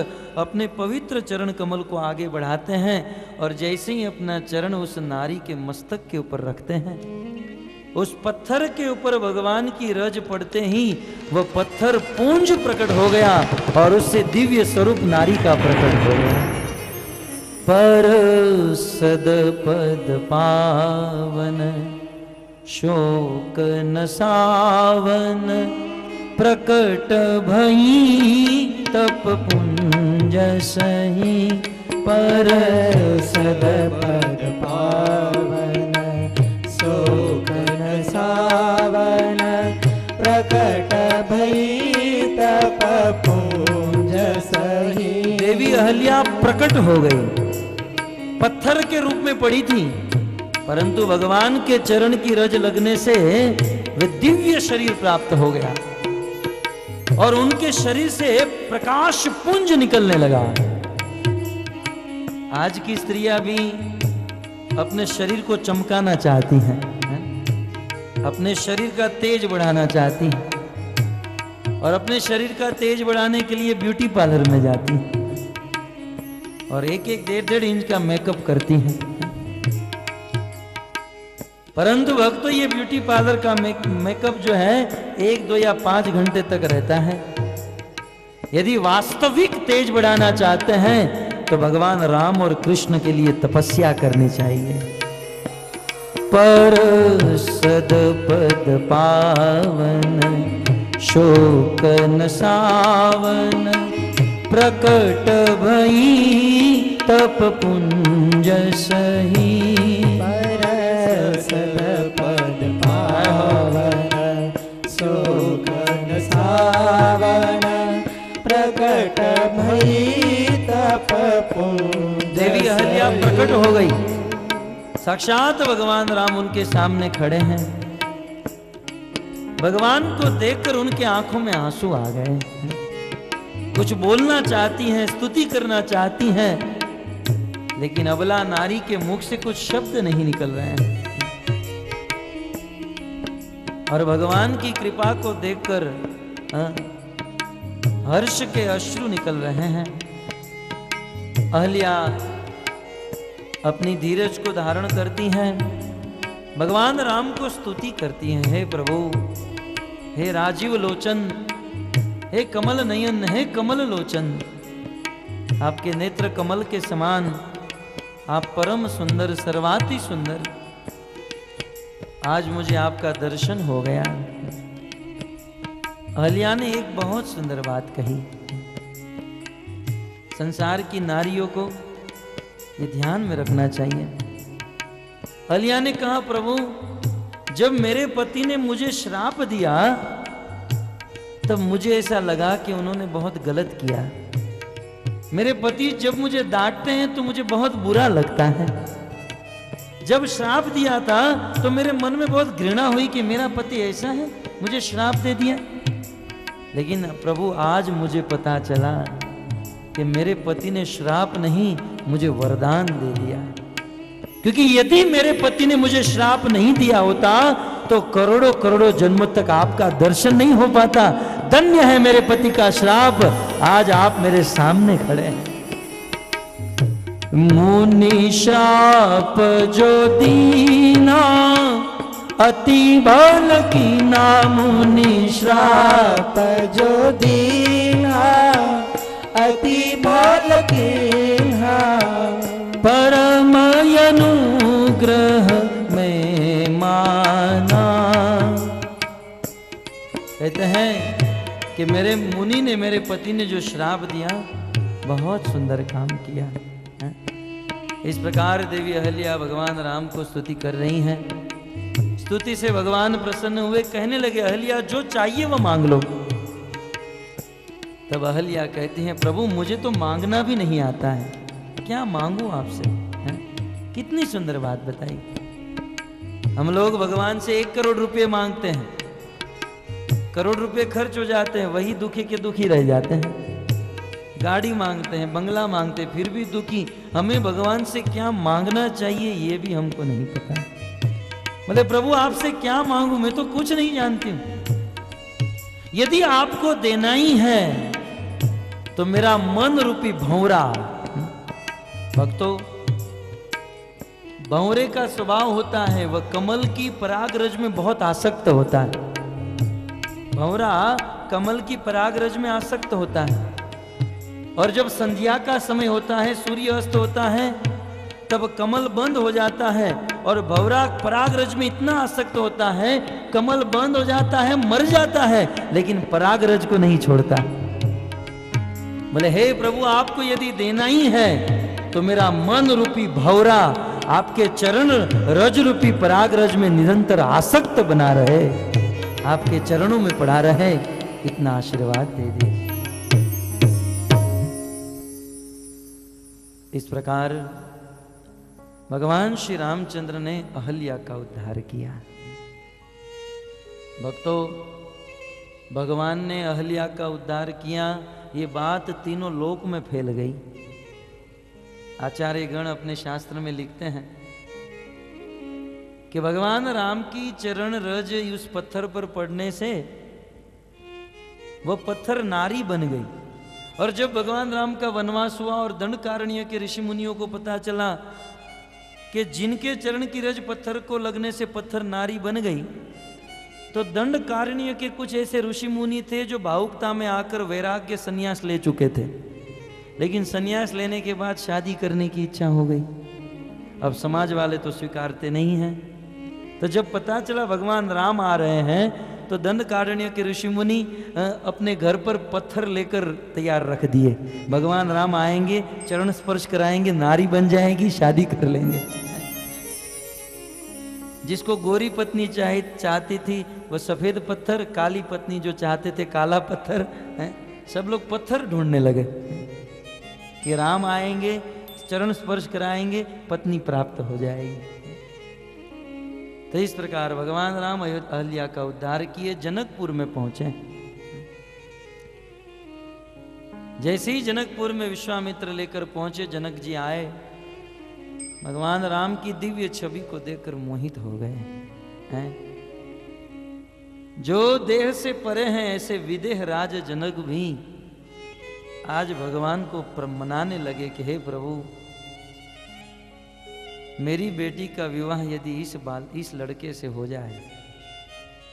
अपने पवित्र चरण कमल को आगे बढ़ाते हैं और जैसे ही अपना चरण उस नारी के मस्तक के ऊपर रखते हैं, उस पत्थर के ऊपर भगवान की रज पड़ते ही वह पत्थर पूंज प्रकट हो गया और उससे दिव्य स्वरूप नारी का प्रकट हो गया। पर सद पद पावन शोक नसावन, प्रकट भई तप पुंज सही। पर सद पद पावन शोक नसावन, प्रकट भई तप पुंज सही। देवी अहल्या प्रकट हो गई। पत्थर के रूप में पड़ी थी, परंतु भगवान के चरण की रज लगने से वे दिव्य शरीर प्राप्त हो गया और उनके शरीर से प्रकाश पुंज निकलने लगा। आज की स्त्रियां भी अपने शरीर को चमकाना चाहती हैं, अपने शरीर का तेज बढ़ाना चाहती हैं और अपने शरीर का तेज बढ़ाने के लिए ब्यूटी पार्लर में जाती हैं और एक एक डेढ़ डेढ़ इंच का मेकअप करती हैं। परंतु भक्तों, ये ब्यूटी पार्लर का मेकअप जो है 1, 2 या 5 घंटे तक रहता है। यदि वास्तविक तेज बढ़ाना चाहते हैं तो भगवान राम और कृष्ण के लिए तपस्या करनी चाहिए। पर सदपद पावन शोकन सावन प्रकट भई तप पुंज सही। पर सदपद पावन शोकन सावन प्रकट भई। देवी अहल्या प्रकट हो गई, साक्षात भगवान राम उनके सामने खड़े हैं। भगवान को देखकर उनके आंखों में आंसू आ गए। कुछ बोलना चाहती हैं, स्तुति करना चाहती हैं, लेकिन अबला नारी के मुख से कुछ शब्द नहीं निकल रहे हैं। और भगवान की कृपा को देखकर हर्ष के अश्रु निकल रहे हैं। अहल्या अपनी धीरज को धारण करती हैं, भगवान राम को स्तुति करती हैं। हे प्रभु, हे राजीव लोचन, हे कमल नयन, हे कमल लोचन, आपके नेत्र कमल के समान, आप परम सुंदर, सर्वाति सुंदर, आज मुझे आपका दर्शन हो गया। अहल्या ने एक बहुत सुंदर बात कही। संसार की नारियों को ये ध्यान में रखना चाहिए। अहल्या ने कहा, प्रभु, जब मेरे पति ने मुझे श्राप दिया तब मुझे ऐसा लगा कि उन्होंने बहुत गलत किया। मेरे पति जब मुझे डांटते हैं तो मुझे बहुत बुरा लगता है। जब श्राप दिया था तो मेरे मन में बहुत घृणा हुई कि मेरा पति ऐसा है, मुझे श्राप दे दिया। लेकिन प्रभु, आज मुझे पता चला कि मेरे पति ने श्राप नहीं, मुझे वरदान दे दिया। क्योंकि यदि मेरे पति ने मुझे श्राप नहीं दिया होता तो करोड़ों करोड़ों जन्मों तक आपका दर्शन नहीं हो पाता। धन्य है मेरे पति का श्राप, आज आप मेरे सामने खड़े हैं। मुनि श्राप जो दीना अति बल की ना, मुनि श्राप जो दीना अति बाल के परम अनुग्रह में माना। कहते हैं कि मेरे मुनि ने, मेरे पति ने जो श्राप दिया, बहुत सुंदर काम किया। इस प्रकार देवी अहल्या भगवान राम को स्तुति कर रही हैं। स्तुति से भगवान प्रसन्न हुए, कहने लगे, अहल्या, जो चाहिए वो मांग लो। तब अहल्या कहती हैं, प्रभु, मुझे तो मांगना भी नहीं आता है, क्या मांगू आपसे? कितनी सुंदर बात बताई। हम लोग भगवान से 1 करोड़ रुपए मांगते हैं, करोड़ रुपए खर्च हो जाते हैं, वही दुखी के दुखी रह जाते हैं। गाड़ी मांगते हैं, बंगला मांगते हैं, फिर भी दुखी। हमें भगवान से क्या मांगना चाहिए ये भी हमको नहीं पता। बोले, प्रभु, आपसे क्या मांगू, मैं तो कुछ नहीं जानती हूँ। यदि आपको देना ही है तो मेरा मन रूपी भंवरा। भक्तों, भंवरे का स्वभाव होता है, वह कमल की परागरज में बहुत आसक्त होता है। भंवरा कमल की परागरज में आसक्त होता है। और जब संध्या का समय होता है, सूर्य अस्त होता है, तब कमल बंद हो जाता है और भंवरा परागरज में इतना आसक्त होता है, कमल बंद हो जाता है, मर जाता है, लेकिन परागरज को नहीं छोड़ता। बोले, हे प्रभु, आपको यदि देना ही है तो मेरा मन रूपी भंवरा आपके चरण रज रूपी परागरज में निरंतर आसक्त बना रहे, आपके चरणों में पड़ा रहे, इतना आशीर्वाद दे दे। इस प्रकार भगवान श्री रामचंद्र ने अहल्या का उद्धार किया। भक्तों, भगवान ने अहल्या का उद्धार किया, ये बात तीनों लोक में फैल गई। आचार्य गण अपने शास्त्र में लिखते हैं कि भगवान राम की चरण रज उस पत्थर पर पड़ने से वह पत्थर नारी बन गई। और जब भगवान राम का वनवास हुआ और दंडकारण्य के ऋषि मुनियों को पता चला कि जिनके चरण की रज पत्थर को लगने से पत्थर नारी बन गई, तो दंडकारण्य के कुछ ऐसे ऋषि मुनि थे जो भावुकता में आकर वैराग्य संन्यास ले चुके थे, लेकिन संन्यास लेने के बाद शादी करने की इच्छा हो गई। अब समाज वाले तो स्वीकारते नहीं हैं। तो जब पता चला भगवान राम आ रहे हैं, तो दंडकारण्य के ऋषि मुनि अपने घर पर पत्थर लेकर तैयार रख दिए। भगवान राम आएंगे, चरण स्पर्श कराएंगे, नारी बन जाएगी, शादी कर लेंगे। जिसको गोरी पत्नी चाहती थी वह सफेद पत्थर, काली पत्नी जो चाहते थे काला पत्थर, सब लोग पत्थर ढूंढने लगे कि राम आएंगे, चरण स्पर्श कराएंगे, पत्नी प्राप्त हो जाएगी। तो इस प्रकार भगवान राम अहल्या का उद्धार किए, जनकपुर में पहुंचे। जैसे ही जनकपुर में विश्वामित्र लेकर पहुंचे, जनक जी आए, भगवान राम की दिव्य छवि को देखकर मोहित हो गए हैं। जो देह से परे हैं ऐसे विदेह राज जनक भी आज भगवान को मनाने लगे कि हे प्रभु, मेरी बेटी का विवाह यदि इस लड़के से हो जाए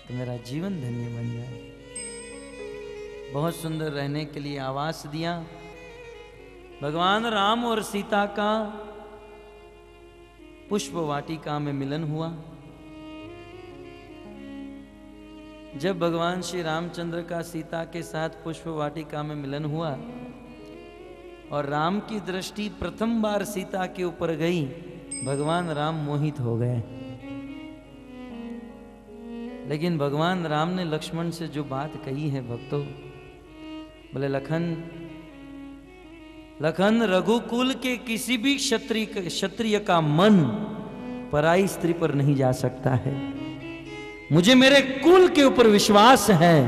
तो मेरा जीवन धन्य बन जाए। बहुत सुंदर रहने के लिए आवास दिया। भगवान राम और सीता का पुष्प वाटिका में मिलन हुआ। जब भगवान श्री रामचंद्र का सीता के साथ पुष्प वाटिका में मिलन हुआ और राम की दृष्टि प्रथम बार सीता के ऊपर गई, भगवान राम मोहित हो गए। लेकिन भगवान राम ने लक्ष्मण से जो बात कही है भक्तों, बोले लखन, लखन रघुकुल के किसी भी क्षत्रिय का मन पराई स्त्री पर नहीं जा सकता है। मुझे मेरे कुल के ऊपर विश्वास है,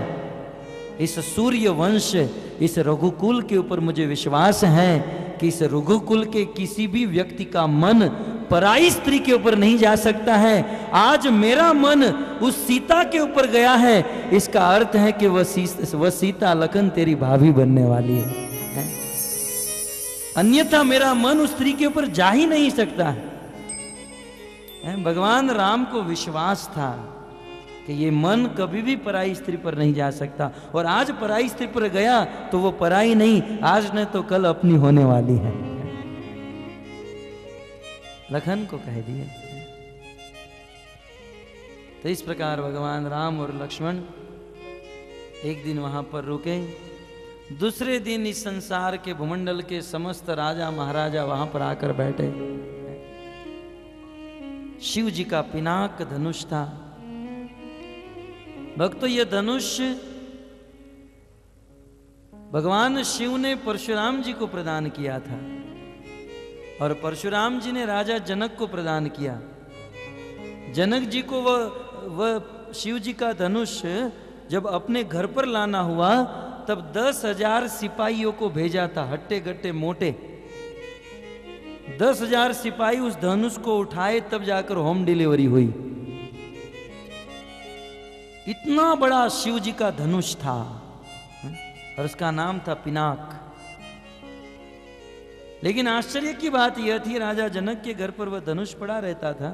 इस सूर्य वंश इस रघुकुल के ऊपर मुझे विश्वास है कि इस रघुकुल के किसी भी व्यक्ति का मन पराई स्त्री के ऊपर नहीं जा सकता है। आज मेरा मन उस सीता के ऊपर गया है, इसका अर्थ है कि वह सीता लखन तेरी भाभी बनने वाली है। अन्यथा मेरा मन उस स्त्री के ऊपर जा ही नहीं सकता है। भगवान राम को विश्वास था कि ये मन कभी भी पराई स्त्री पर नहीं जा सकता, और आज पराई स्त्री पर गया तो वो पराई नहीं, आज न तो कल अपनी होने वाली है। लखन को कह दिया। तो इस प्रकार भगवान राम और लक्ष्मण एक दिन वहां पर रुके। दूसरे दिन इस संसार के भूमंडल के समस्त राजा महाराजा वहां पर आकर बैठे। शिव जी का पिनाक धनुष था। भक्तों, यह धनुष भगवान शिव ने परशुराम जी को प्रदान किया था और परशुराम जी ने राजा जनक को प्रदान किया। जनक जी को वह शिव जी का धनुष जब अपने घर पर लाना हुआ, तब 10,000 सिपाहियों को भेजा था, हट्टे गट्टे मोटे। 10,000 सिपाही उस धनुष को उठाए, तब जाकर होम डिलीवरी हुई। इतना बड़ा शिव जी का धनुष था और उसका नाम था पिनाक। लेकिन आश्चर्य की बात यह थी, राजा जनक के घर पर वह धनुष पड़ा रहता था।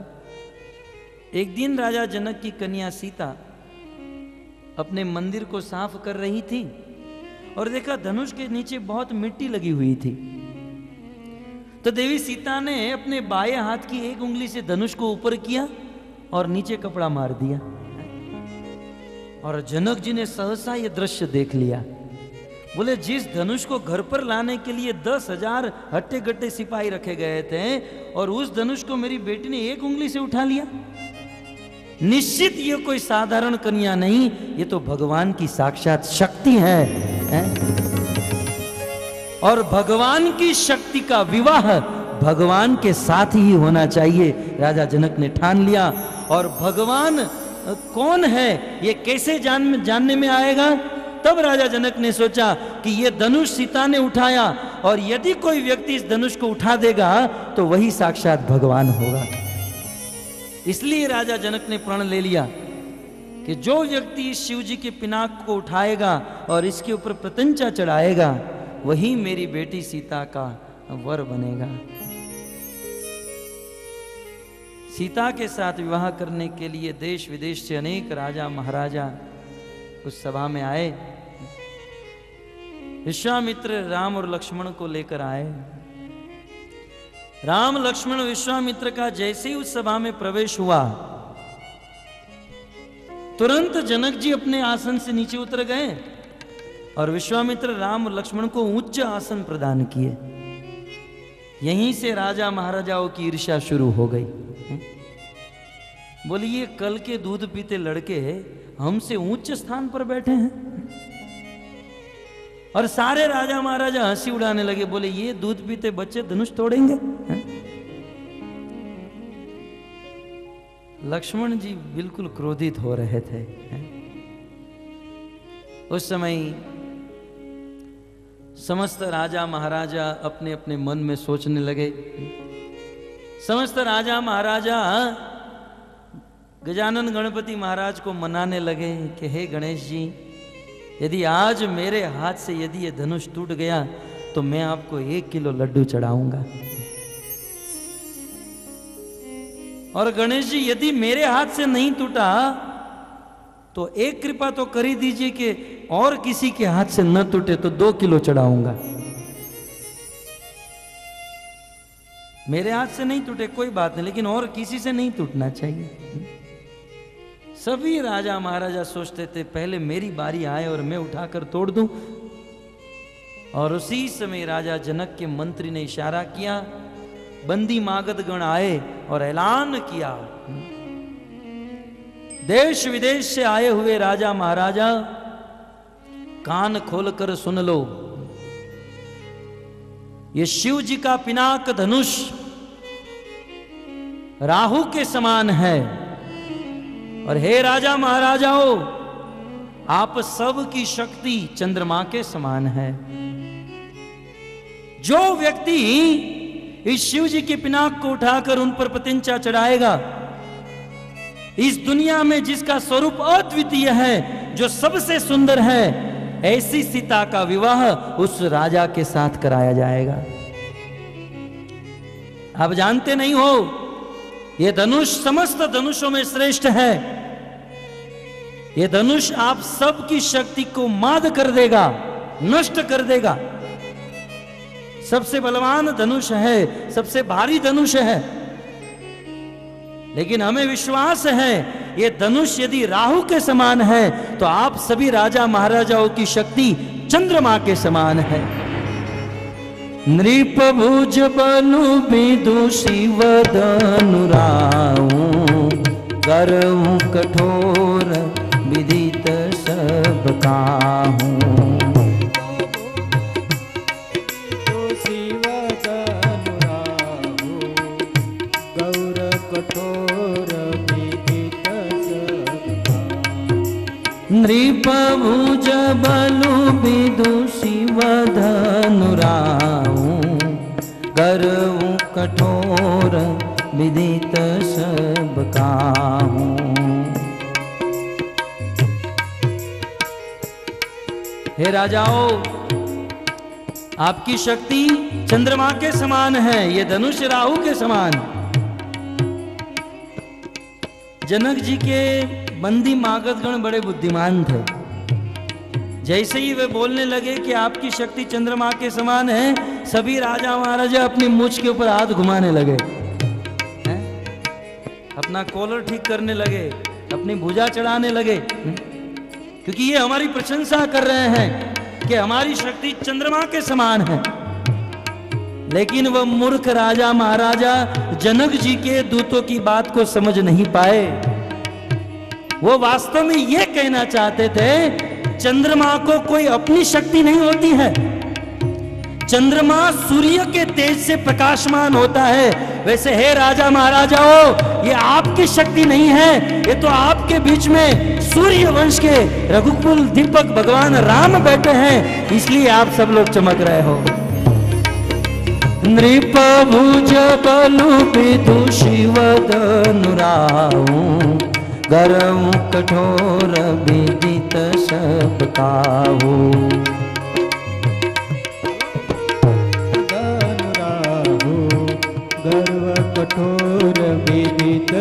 एक दिन राजा जनक की कन्या सीता अपने मंदिर को साफ कर रही थी और देखा धनुष के नीचे बहुत मिट्टी लगी हुई थी। तो देवी सीता ने अपने बाएं हाथ की एक उंगली से धनुष को ऊपर किया और नीचे कपड़ा मार दिया। और जनक जी ने सहसा यह दृश्य देख लिया। बोले, जिस धनुष को घर पर लाने के लिए 10,000 हट्टे गट्टे सिपाही रखे गए थे, और उस धनुष को मेरी बेटी ने एक उंगली से उठा लिया। निश्चित ये कोई साधारण कन्या नहीं, ये तो भगवान की साक्षात शक्ति है। और भगवान की शक्ति का विवाह भगवान के साथ ही होना चाहिए, राजा जनक ने ठान लिया। और भगवान कौन है ये कैसे जानने में आएगा? तब राजा जनक ने सोचा कि ये धनुष सीता ने उठाया और यदि कोई व्यक्ति इस धनुष को उठा देगा तो वही साक्षात भगवान होगा। इसलिए राजा जनक ने प्रण ले लिया कि जो व्यक्ति इस शिव जी के पिनाक को उठाएगा और इसके ऊपर प्रतंचा चढ़ाएगा वही मेरी बेटी सीता का वर बनेगा। सीता के साथ विवाह करने के लिए देश विदेश से अनेक राजा महाराजा उस सभा में आए। विश्वामित्र राम और लक्ष्मण को लेकर आए। राम लक्ष्मण विश्वामित्र का जैसे ही उस सभा में प्रवेश हुआ तुरंत जनक जी अपने आसन से नीचे उतर गए और विश्वामित्र राम और लक्ष्मण को उच्च आसन प्रदान किए। यहीं से राजा महाराजाओं की ईर्ष्या शुरू हो गई। बोलिए कल के दूध पीते लड़के हमसे ऊंच स्थान पर बैठे हैं। और सारे राजा महाराजा हंसी उड़ाने लगे, बोले ये दूध पीते बच्चे धनुष तोड़ेंगे। लक्ष्मण जी बिल्कुल क्रोधित हो रहे थे। उस समय समस्त राजा महाराजा अपने अपने मन में सोचने लगे। समस्त राजा महाराजा गजानन गणपति महाराज को मनाने लगे कि हे गणेश जी, यदि आज मेरे हाथ से यदि ये धनुष टूट गया तो मैं आपको 1 किलो लड्डू चढ़ाऊंगा। और गणेश जी यदि मेरे हाथ से नहीं टूटा तो एक कृपा तो कर ही दीजिए कि और किसी के हाथ से न टूटे तो 2 किलो चढ़ाऊंगा। मेरे हाथ से नहीं टूटे कोई बात नहीं, लेकिन और किसी से नहीं टूटना चाहिए। सभी राजा महाराजा सोचते थे पहले मेरी बारी आए और मैं उठाकर तोड़ दूं। और उसी समय राजा जनक के मंत्री ने इशारा किया, बंदी मागध गण आए और ऐलान किया। देश विदेश से आए हुए राजा महाराजा कान खोलकर सुन लो, ये शिव जी का पिनाक धनुष राहु के समान है। और हे राजा महाराजाओ, आप सब की शक्ति चंद्रमा के समान है। जो व्यक्ति इस शिव जी के पिनाक को उठाकर उन पर प्रत्यंचा चढ़ाएगा, इस दुनिया में जिसका स्वरूप अद्वितीय है, जो सबसे सुंदर है, ऐसी सीता का विवाह उस राजा के साथ कराया जाएगा। आप जानते नहीं हो यह धनुष समस्त धनुषों में श्रेष्ठ है। यह धनुष आप सबकी शक्ति को माद कर देगा, नष्ट कर देगा। सबसे बलवान धनुष है, सबसे भारी धनुष है। लेकिन हमें विश्वास है ये धनुष यदि राहु के समान है तो आप सभी राजा महाराजाओं की शक्ति चंद्रमा के समान है। नृप भुज बनु विदुषी वदनु राहु करहु कठोर विदित सब काहू। नृपभुज बलु विदुषी वदनु राहु करहु कठोर विदित सब काहू। हे राजाओ, आपकी शक्ति चंद्रमा के समान है, ये धनुष राहु के समान। जनक जी के बंदी मागधगण बड़े बुद्धिमान थे। जैसे ही वे बोलने लगे कि आपकी शक्ति चंद्रमा के समान है, सभी राजा महाराजा अपनी मूछ के ऊपर हाथ घुमाने लगे, अपना कॉलर ठीक करने लगे, अपनी भुजा चढ़ाने लगे, क्योंकि ये हमारी प्रशंसा कर रहे हैं कि हमारी शक्ति चंद्रमा के समान है। लेकिन वह मूर्ख राजा महाराजा जनक जी के दूतों की बात को समझ नहीं पाए। वो वास्तव में यह कहना चाहते थे चंद्रमा को कोई अपनी शक्ति नहीं होती है, चंद्रमा सूर्य के तेज से प्रकाशमान होता है, वैसे हे राजा महाराजाओं, ये आपकी शक्ति नहीं है, ये तो आपके बीच में सूर्य वंश के रघुकुल दीपक भगवान राम बैठे हैं, इसलिए आप सब लोग चमक रहे हो। नृपभुज बलु विदु शिव दनुराऊ गरम कठोर विदित सपताऊ कठोर विदित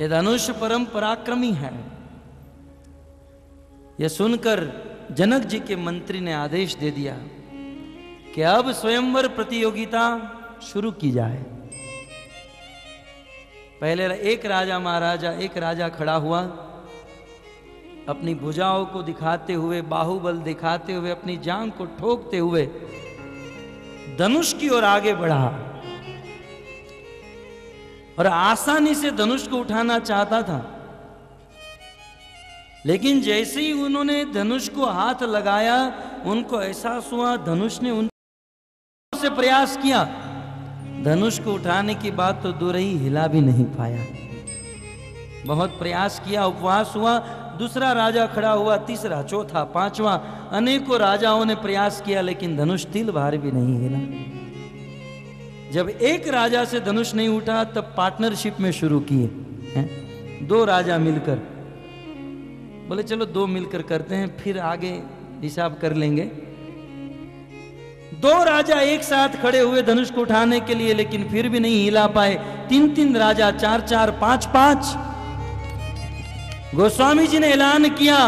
ये धनुष परम पराक्रमी है। यह सुनकर जनक जी के मंत्री ने आदेश दे दिया कि अब स्वयंवर प्रतियोगिता शुरू की जाए। पहले एक राजा महाराजा, एक राजा खड़ा हुआ, अपनी भुजाओं को दिखाते हुए, बाहुबल दिखाते हुए, अपनी जांग को ठोकते हुए धनुष की ओर आगे बढ़ा और आसानी से धनुष को उठाना चाहता था, लेकिन जैसे ही उन्होंने धनुष को हाथ लगाया, उनको एहसास हुआ धनुष ने उन से प्रयास किया, धनुष को उठाने की बात तो दूर ही, हिला भी नहीं पाया। बहुत प्रयास किया, उपवास हुआ, दूसरा राजा खड़ा हुआ, तीसरा, चौथा, पांचवा, अनेकों राजाओं ने प्रयास किया, लेकिन धनुष तिल भार भी नहीं हिला। जब एक राजा से धनुष नहीं उठा, तब पार्टनरशिप में शुरू किए, दो राजा मिलकर बोले चलो दो मिलकर करते हैं, फिर आगे हिसाब कर लेंगे। दो राजा एक साथ खड़े हुए धनुष को उठाने के लिए, लेकिन फिर भी नहीं हिला पाए। तीन तीन राजा, चार चार, पांच पांच। गोस्वामी जी ने ऐलान किया,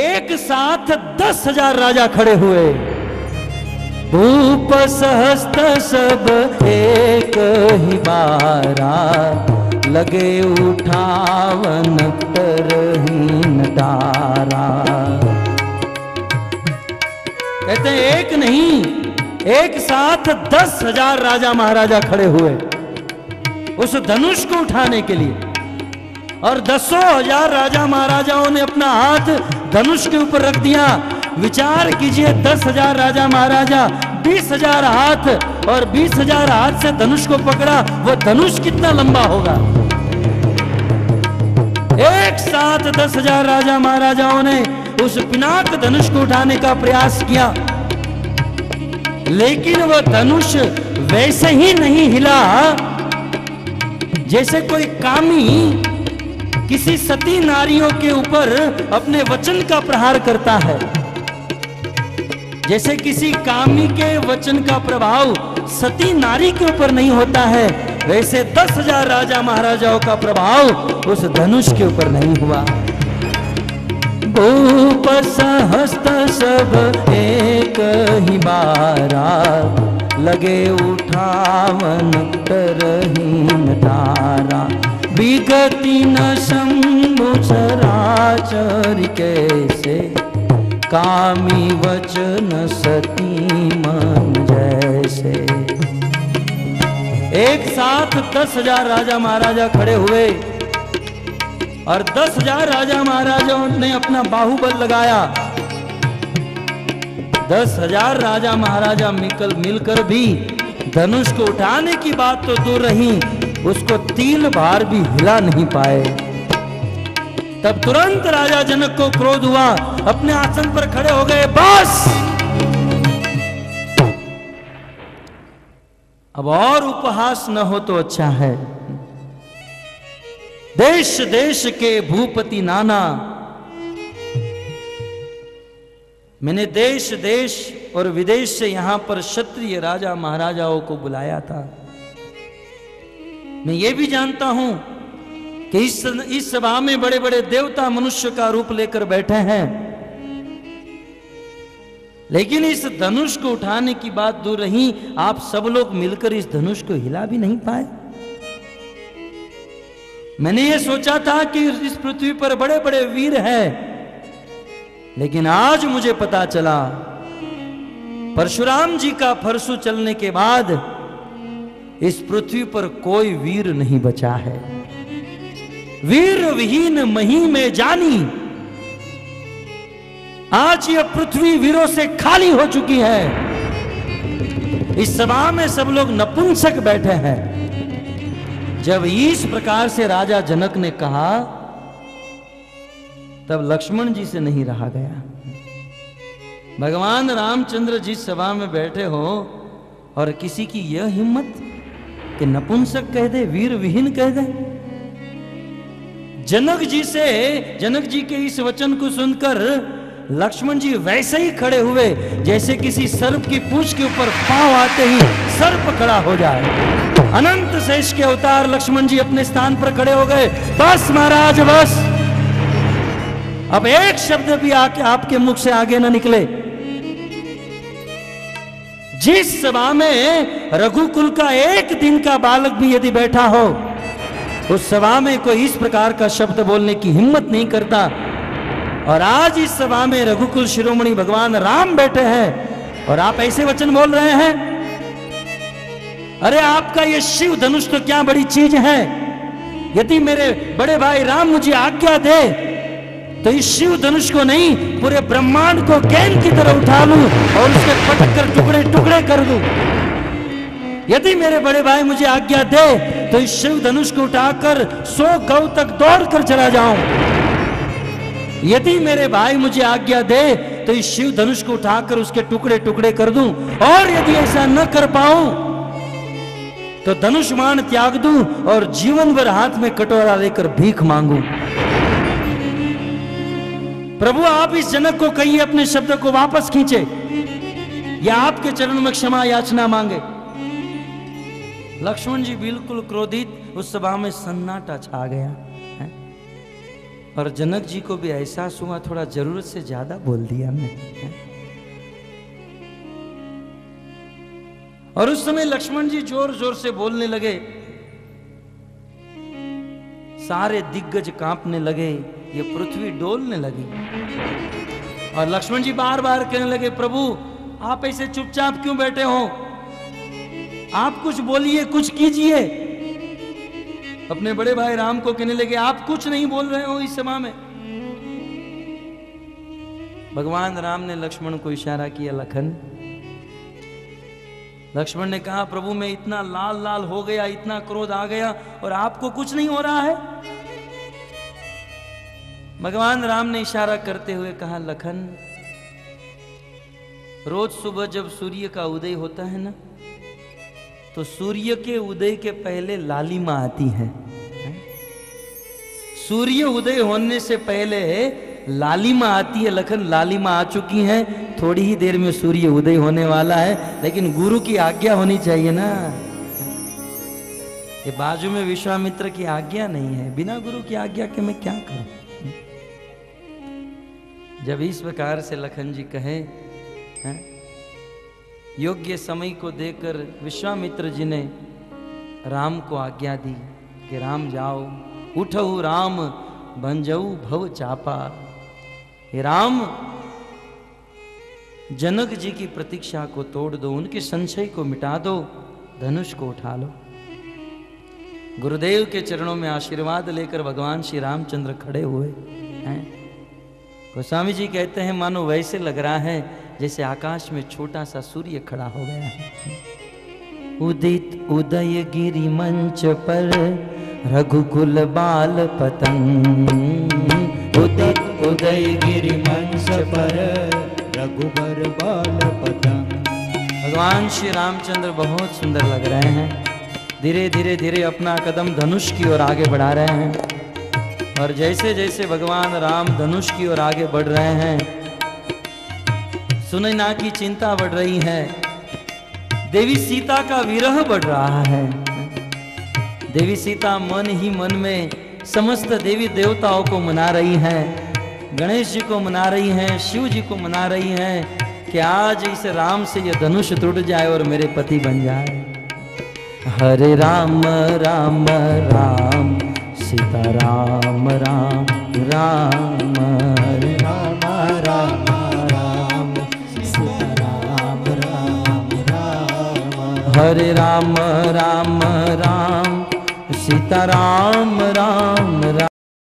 एक साथ 10,000 राजा खड़े हुए। भूप सहस्त सब एक ही बारा लगे उठावन तरहीन तारा। कहते एक नहीं, एक साथ 10,000 राजा महाराजा खड़े हुए उस धनुष को उठाने के लिए, और 10,000 राजा महाराजाओं ने अपना हाथ धनुष के ऊपर रख दिया। विचार कीजिए, 10,000 राजा महाराजा, 20,000 हाथ, और 20,000 हाथ से धनुष को पकड़ा, वो धनुष कितना लंबा होगा। एक साथ 10,000 राजा महाराजाओं ने उस पिनाक धनुष को उठाने का प्रयास किया, लेकिन वो धनुष वैसे ही नहीं हिला जैसे कोई कामी किसी सती नारियों के ऊपर अपने वचन का प्रहार करता है, जैसे किसी कामी के वचन का प्रभाव सती नारी के ऊपर नहीं होता है, वैसे 10,000 राजा महाराजाओं का प्रभाव उस धनुष के ऊपर नहीं हुआ। भूप सहस्त सब एक ही बारा लगे उठावन तरहीन तारा। विगति न शंभु चराचर कैसे कामी वचन सती मन जैसे। एक साथ 10,000 राजा महाराजा खड़े हुए और 10,000 राजा महाराजाओं ने अपना बाहुबल लगाया। 10,000 राजा महाराजा मिलकर भी धनुष को उठाने की बात तो दूर रही, उसको तीन बार भी हिला नहीं पाए। तब तुरंत राजा जनक को क्रोध हुआ, अपने आसन पर खड़े हो गए। बस, अब और उपहास न हो तो अच्छा है। देश देश के भूपति नाना, मैंने देश देश और विदेश से यहां पर क्षत्रिय राजा महाराजाओं को बुलाया था। मैं ये भी जानता हूं कि इस सभा में बड़े बड़े देवता मनुष्य का रूप लेकर बैठे हैं, लेकिन इस धनुष को उठाने की बात दूर रही, आप सब लोग मिलकर इस धनुष को हिला भी नहीं पाए। मैंने ये सोचा था कि इस पृथ्वी पर बड़े बड़े वीर हैं, लेकिन आज मुझे पता चला परशुराम जी का फरसू चलने के बाद इस पृथ्वी पर कोई वीर नहीं बचा है। वीर विहीन मही में जानी, आज यह पृथ्वी वीरों से खाली हो चुकी है। इस सभा में सब लोग नपुंसक बैठे हैं। जब इस प्रकार से राजा जनक ने कहा तब लक्ष्मण जी से नहीं रहा गया। भगवान रामचंद्र जी सभा में बैठे हो और किसी की यह हिम्मत कि नपुंसक कह दे, वीर विहीन कह दे। जनक जी से, जनक जी के इस वचन को सुनकर लक्ष्मण जी वैसे ही खड़े हुए जैसे किसी सर्प की पूंछ के ऊपर पांव आते ही सर्प खड़ा हो जाए। अनंत शेष के अवतार लक्ष्मण जी अपने स्थान पर खड़े हो गए। बस महाराज बस, अब एक शब्द भी आके आपके मुख से आगे ना निकले। जिस सभा में रघुकुल का एक दिन का बालक भी यदि बैठा हो उस सभा में कोई इस प्रकार का शब्द बोलने की हिम्मत नहीं करता। और आज इस सभा में रघुकुल शिरोमणि भगवान राम बैठे हैं और आप ऐसे वचन बोल रहे हैं। अरे आपका ये शिव धनुष तो क्या बड़ी चीज है। यदि मेरे बड़े भाई राम मुझे आज्ञा दे तो इस शिव धनुष को नहीं पूरे ब्रह्मांड को गेंद की तरह उठा लूं और उसके पटक कर टुकड़े टुकड़े कर दूं। यदि मेरे बड़े भाई मुझे आज्ञा दे तो इस शिव धनुष को उठाकर 100 गौ तक दौड़ कर चला जाऊं। यदि मेरे भाई मुझे आज्ञा दे तो इस शिव धनुष को उठाकर उसके टुकड़े टुकड़े कर दूं। और यदि ऐसा न कर पाऊं तो धनुषमान त्याग दूं और जीवन भर हाथ में कटोरा लेकर भीख मांगूं। प्रभु आप इस जनक को कहिए अपने शब्द को वापस खींचे या आपके चरण में क्षमा याचना मांगे। लक्ष्मण जी बिल्कुल क्रोधित, उस सभा में सन्नाटा छा गया है? और जनक जी को भी एहसास हुआ थोड़ा जरूरत से ज्यादा बोल दिया मैं। और उस समय लक्ष्मण जी जोर जोर से बोलने लगे। सारे दिग्गज कांपने लगे, ये पृथ्वी डोलने लगी। और लक्ष्मण जी बार बार कहने लगे, प्रभु आप ऐसे चुपचाप क्यों बैठे हो? आप कुछ बोलिए, कुछ कीजिए। अपने बड़े भाई राम को कहने लगे, आप कुछ नहीं बोल रहे हो इस सभा में। भगवान राम ने लक्ष्मण को इशारा किया, लखन। लक्ष्मण ने कहा, प्रभु मैं इतना लाल लाल हो गया, इतना क्रोध आ गया और आपको कुछ नहीं हो रहा है। भगवान राम ने इशारा करते हुए कहा, लखन रोज सुबह जब सूर्य का उदय होता है ना तो सूर्य के उदय के पहले लालिमा आती है। सूर्य उदय होने से पहले लालिमा आती है। लखन लालिमा आ चुकी है, थोड़ी ही देर में सूर्य उदय होने वाला है। लेकिन गुरु की आज्ञा होनी चाहिए ना। ये बाजू में विश्वामित्र की आज्ञा नहीं है। बिना गुरु की आज्ञा के मैं क्या करूं? जब इस प्रकार से लखन जी कहे, योग्य समय को देकर विश्वामित्र जी ने राम को आज्ञा दी कि राम जाओ, उठो राम भंजऊ भव चापा। हे राम, जनक जी की प्रतीक्षा को तोड़ दो, उनके संशय को मिटा दो, धनुष को उठा लो। गुरुदेव के चरणों में आशीर्वाद लेकर भगवान श्री रामचंद्र खड़े हुए हैं। गोस्वामी जी कहते हैं, मानो वैसे लग रहा है जैसे आकाश में छोटा सा सूर्य खड़ा हो गया है। उदित उदय गिरि मंच पर रघुकुल बाल पतंग। उदित उदय गिरि मंच पर रघुबर बाल पतंग। भगवान श्री रामचंद्र बहुत सुंदर लग रहे हैं। धीरे धीरे धीरे अपना कदम धनुष की ओर आगे बढ़ा रहे हैं। और जैसे जैसे भगवान राम धनुष की ओर आगे बढ़ रहे हैं, सुनैना की चिंता बढ़ रही है, देवी सीता का विरह बढ़ रहा है। देवी सीता मन ही मन में समस्त देवी देवताओं को मना रही हैं, गणेश जी को मना रही हैं, शिव जी को मना रही हैं कि आज इस राम से यह धनुष टूट जाए और मेरे पति बन जाए। हरे राम राम राम सीता राम राम राम, हरे राम राम राम सीता राम राम राम, हरे राम राम राम सीता राम राम राम।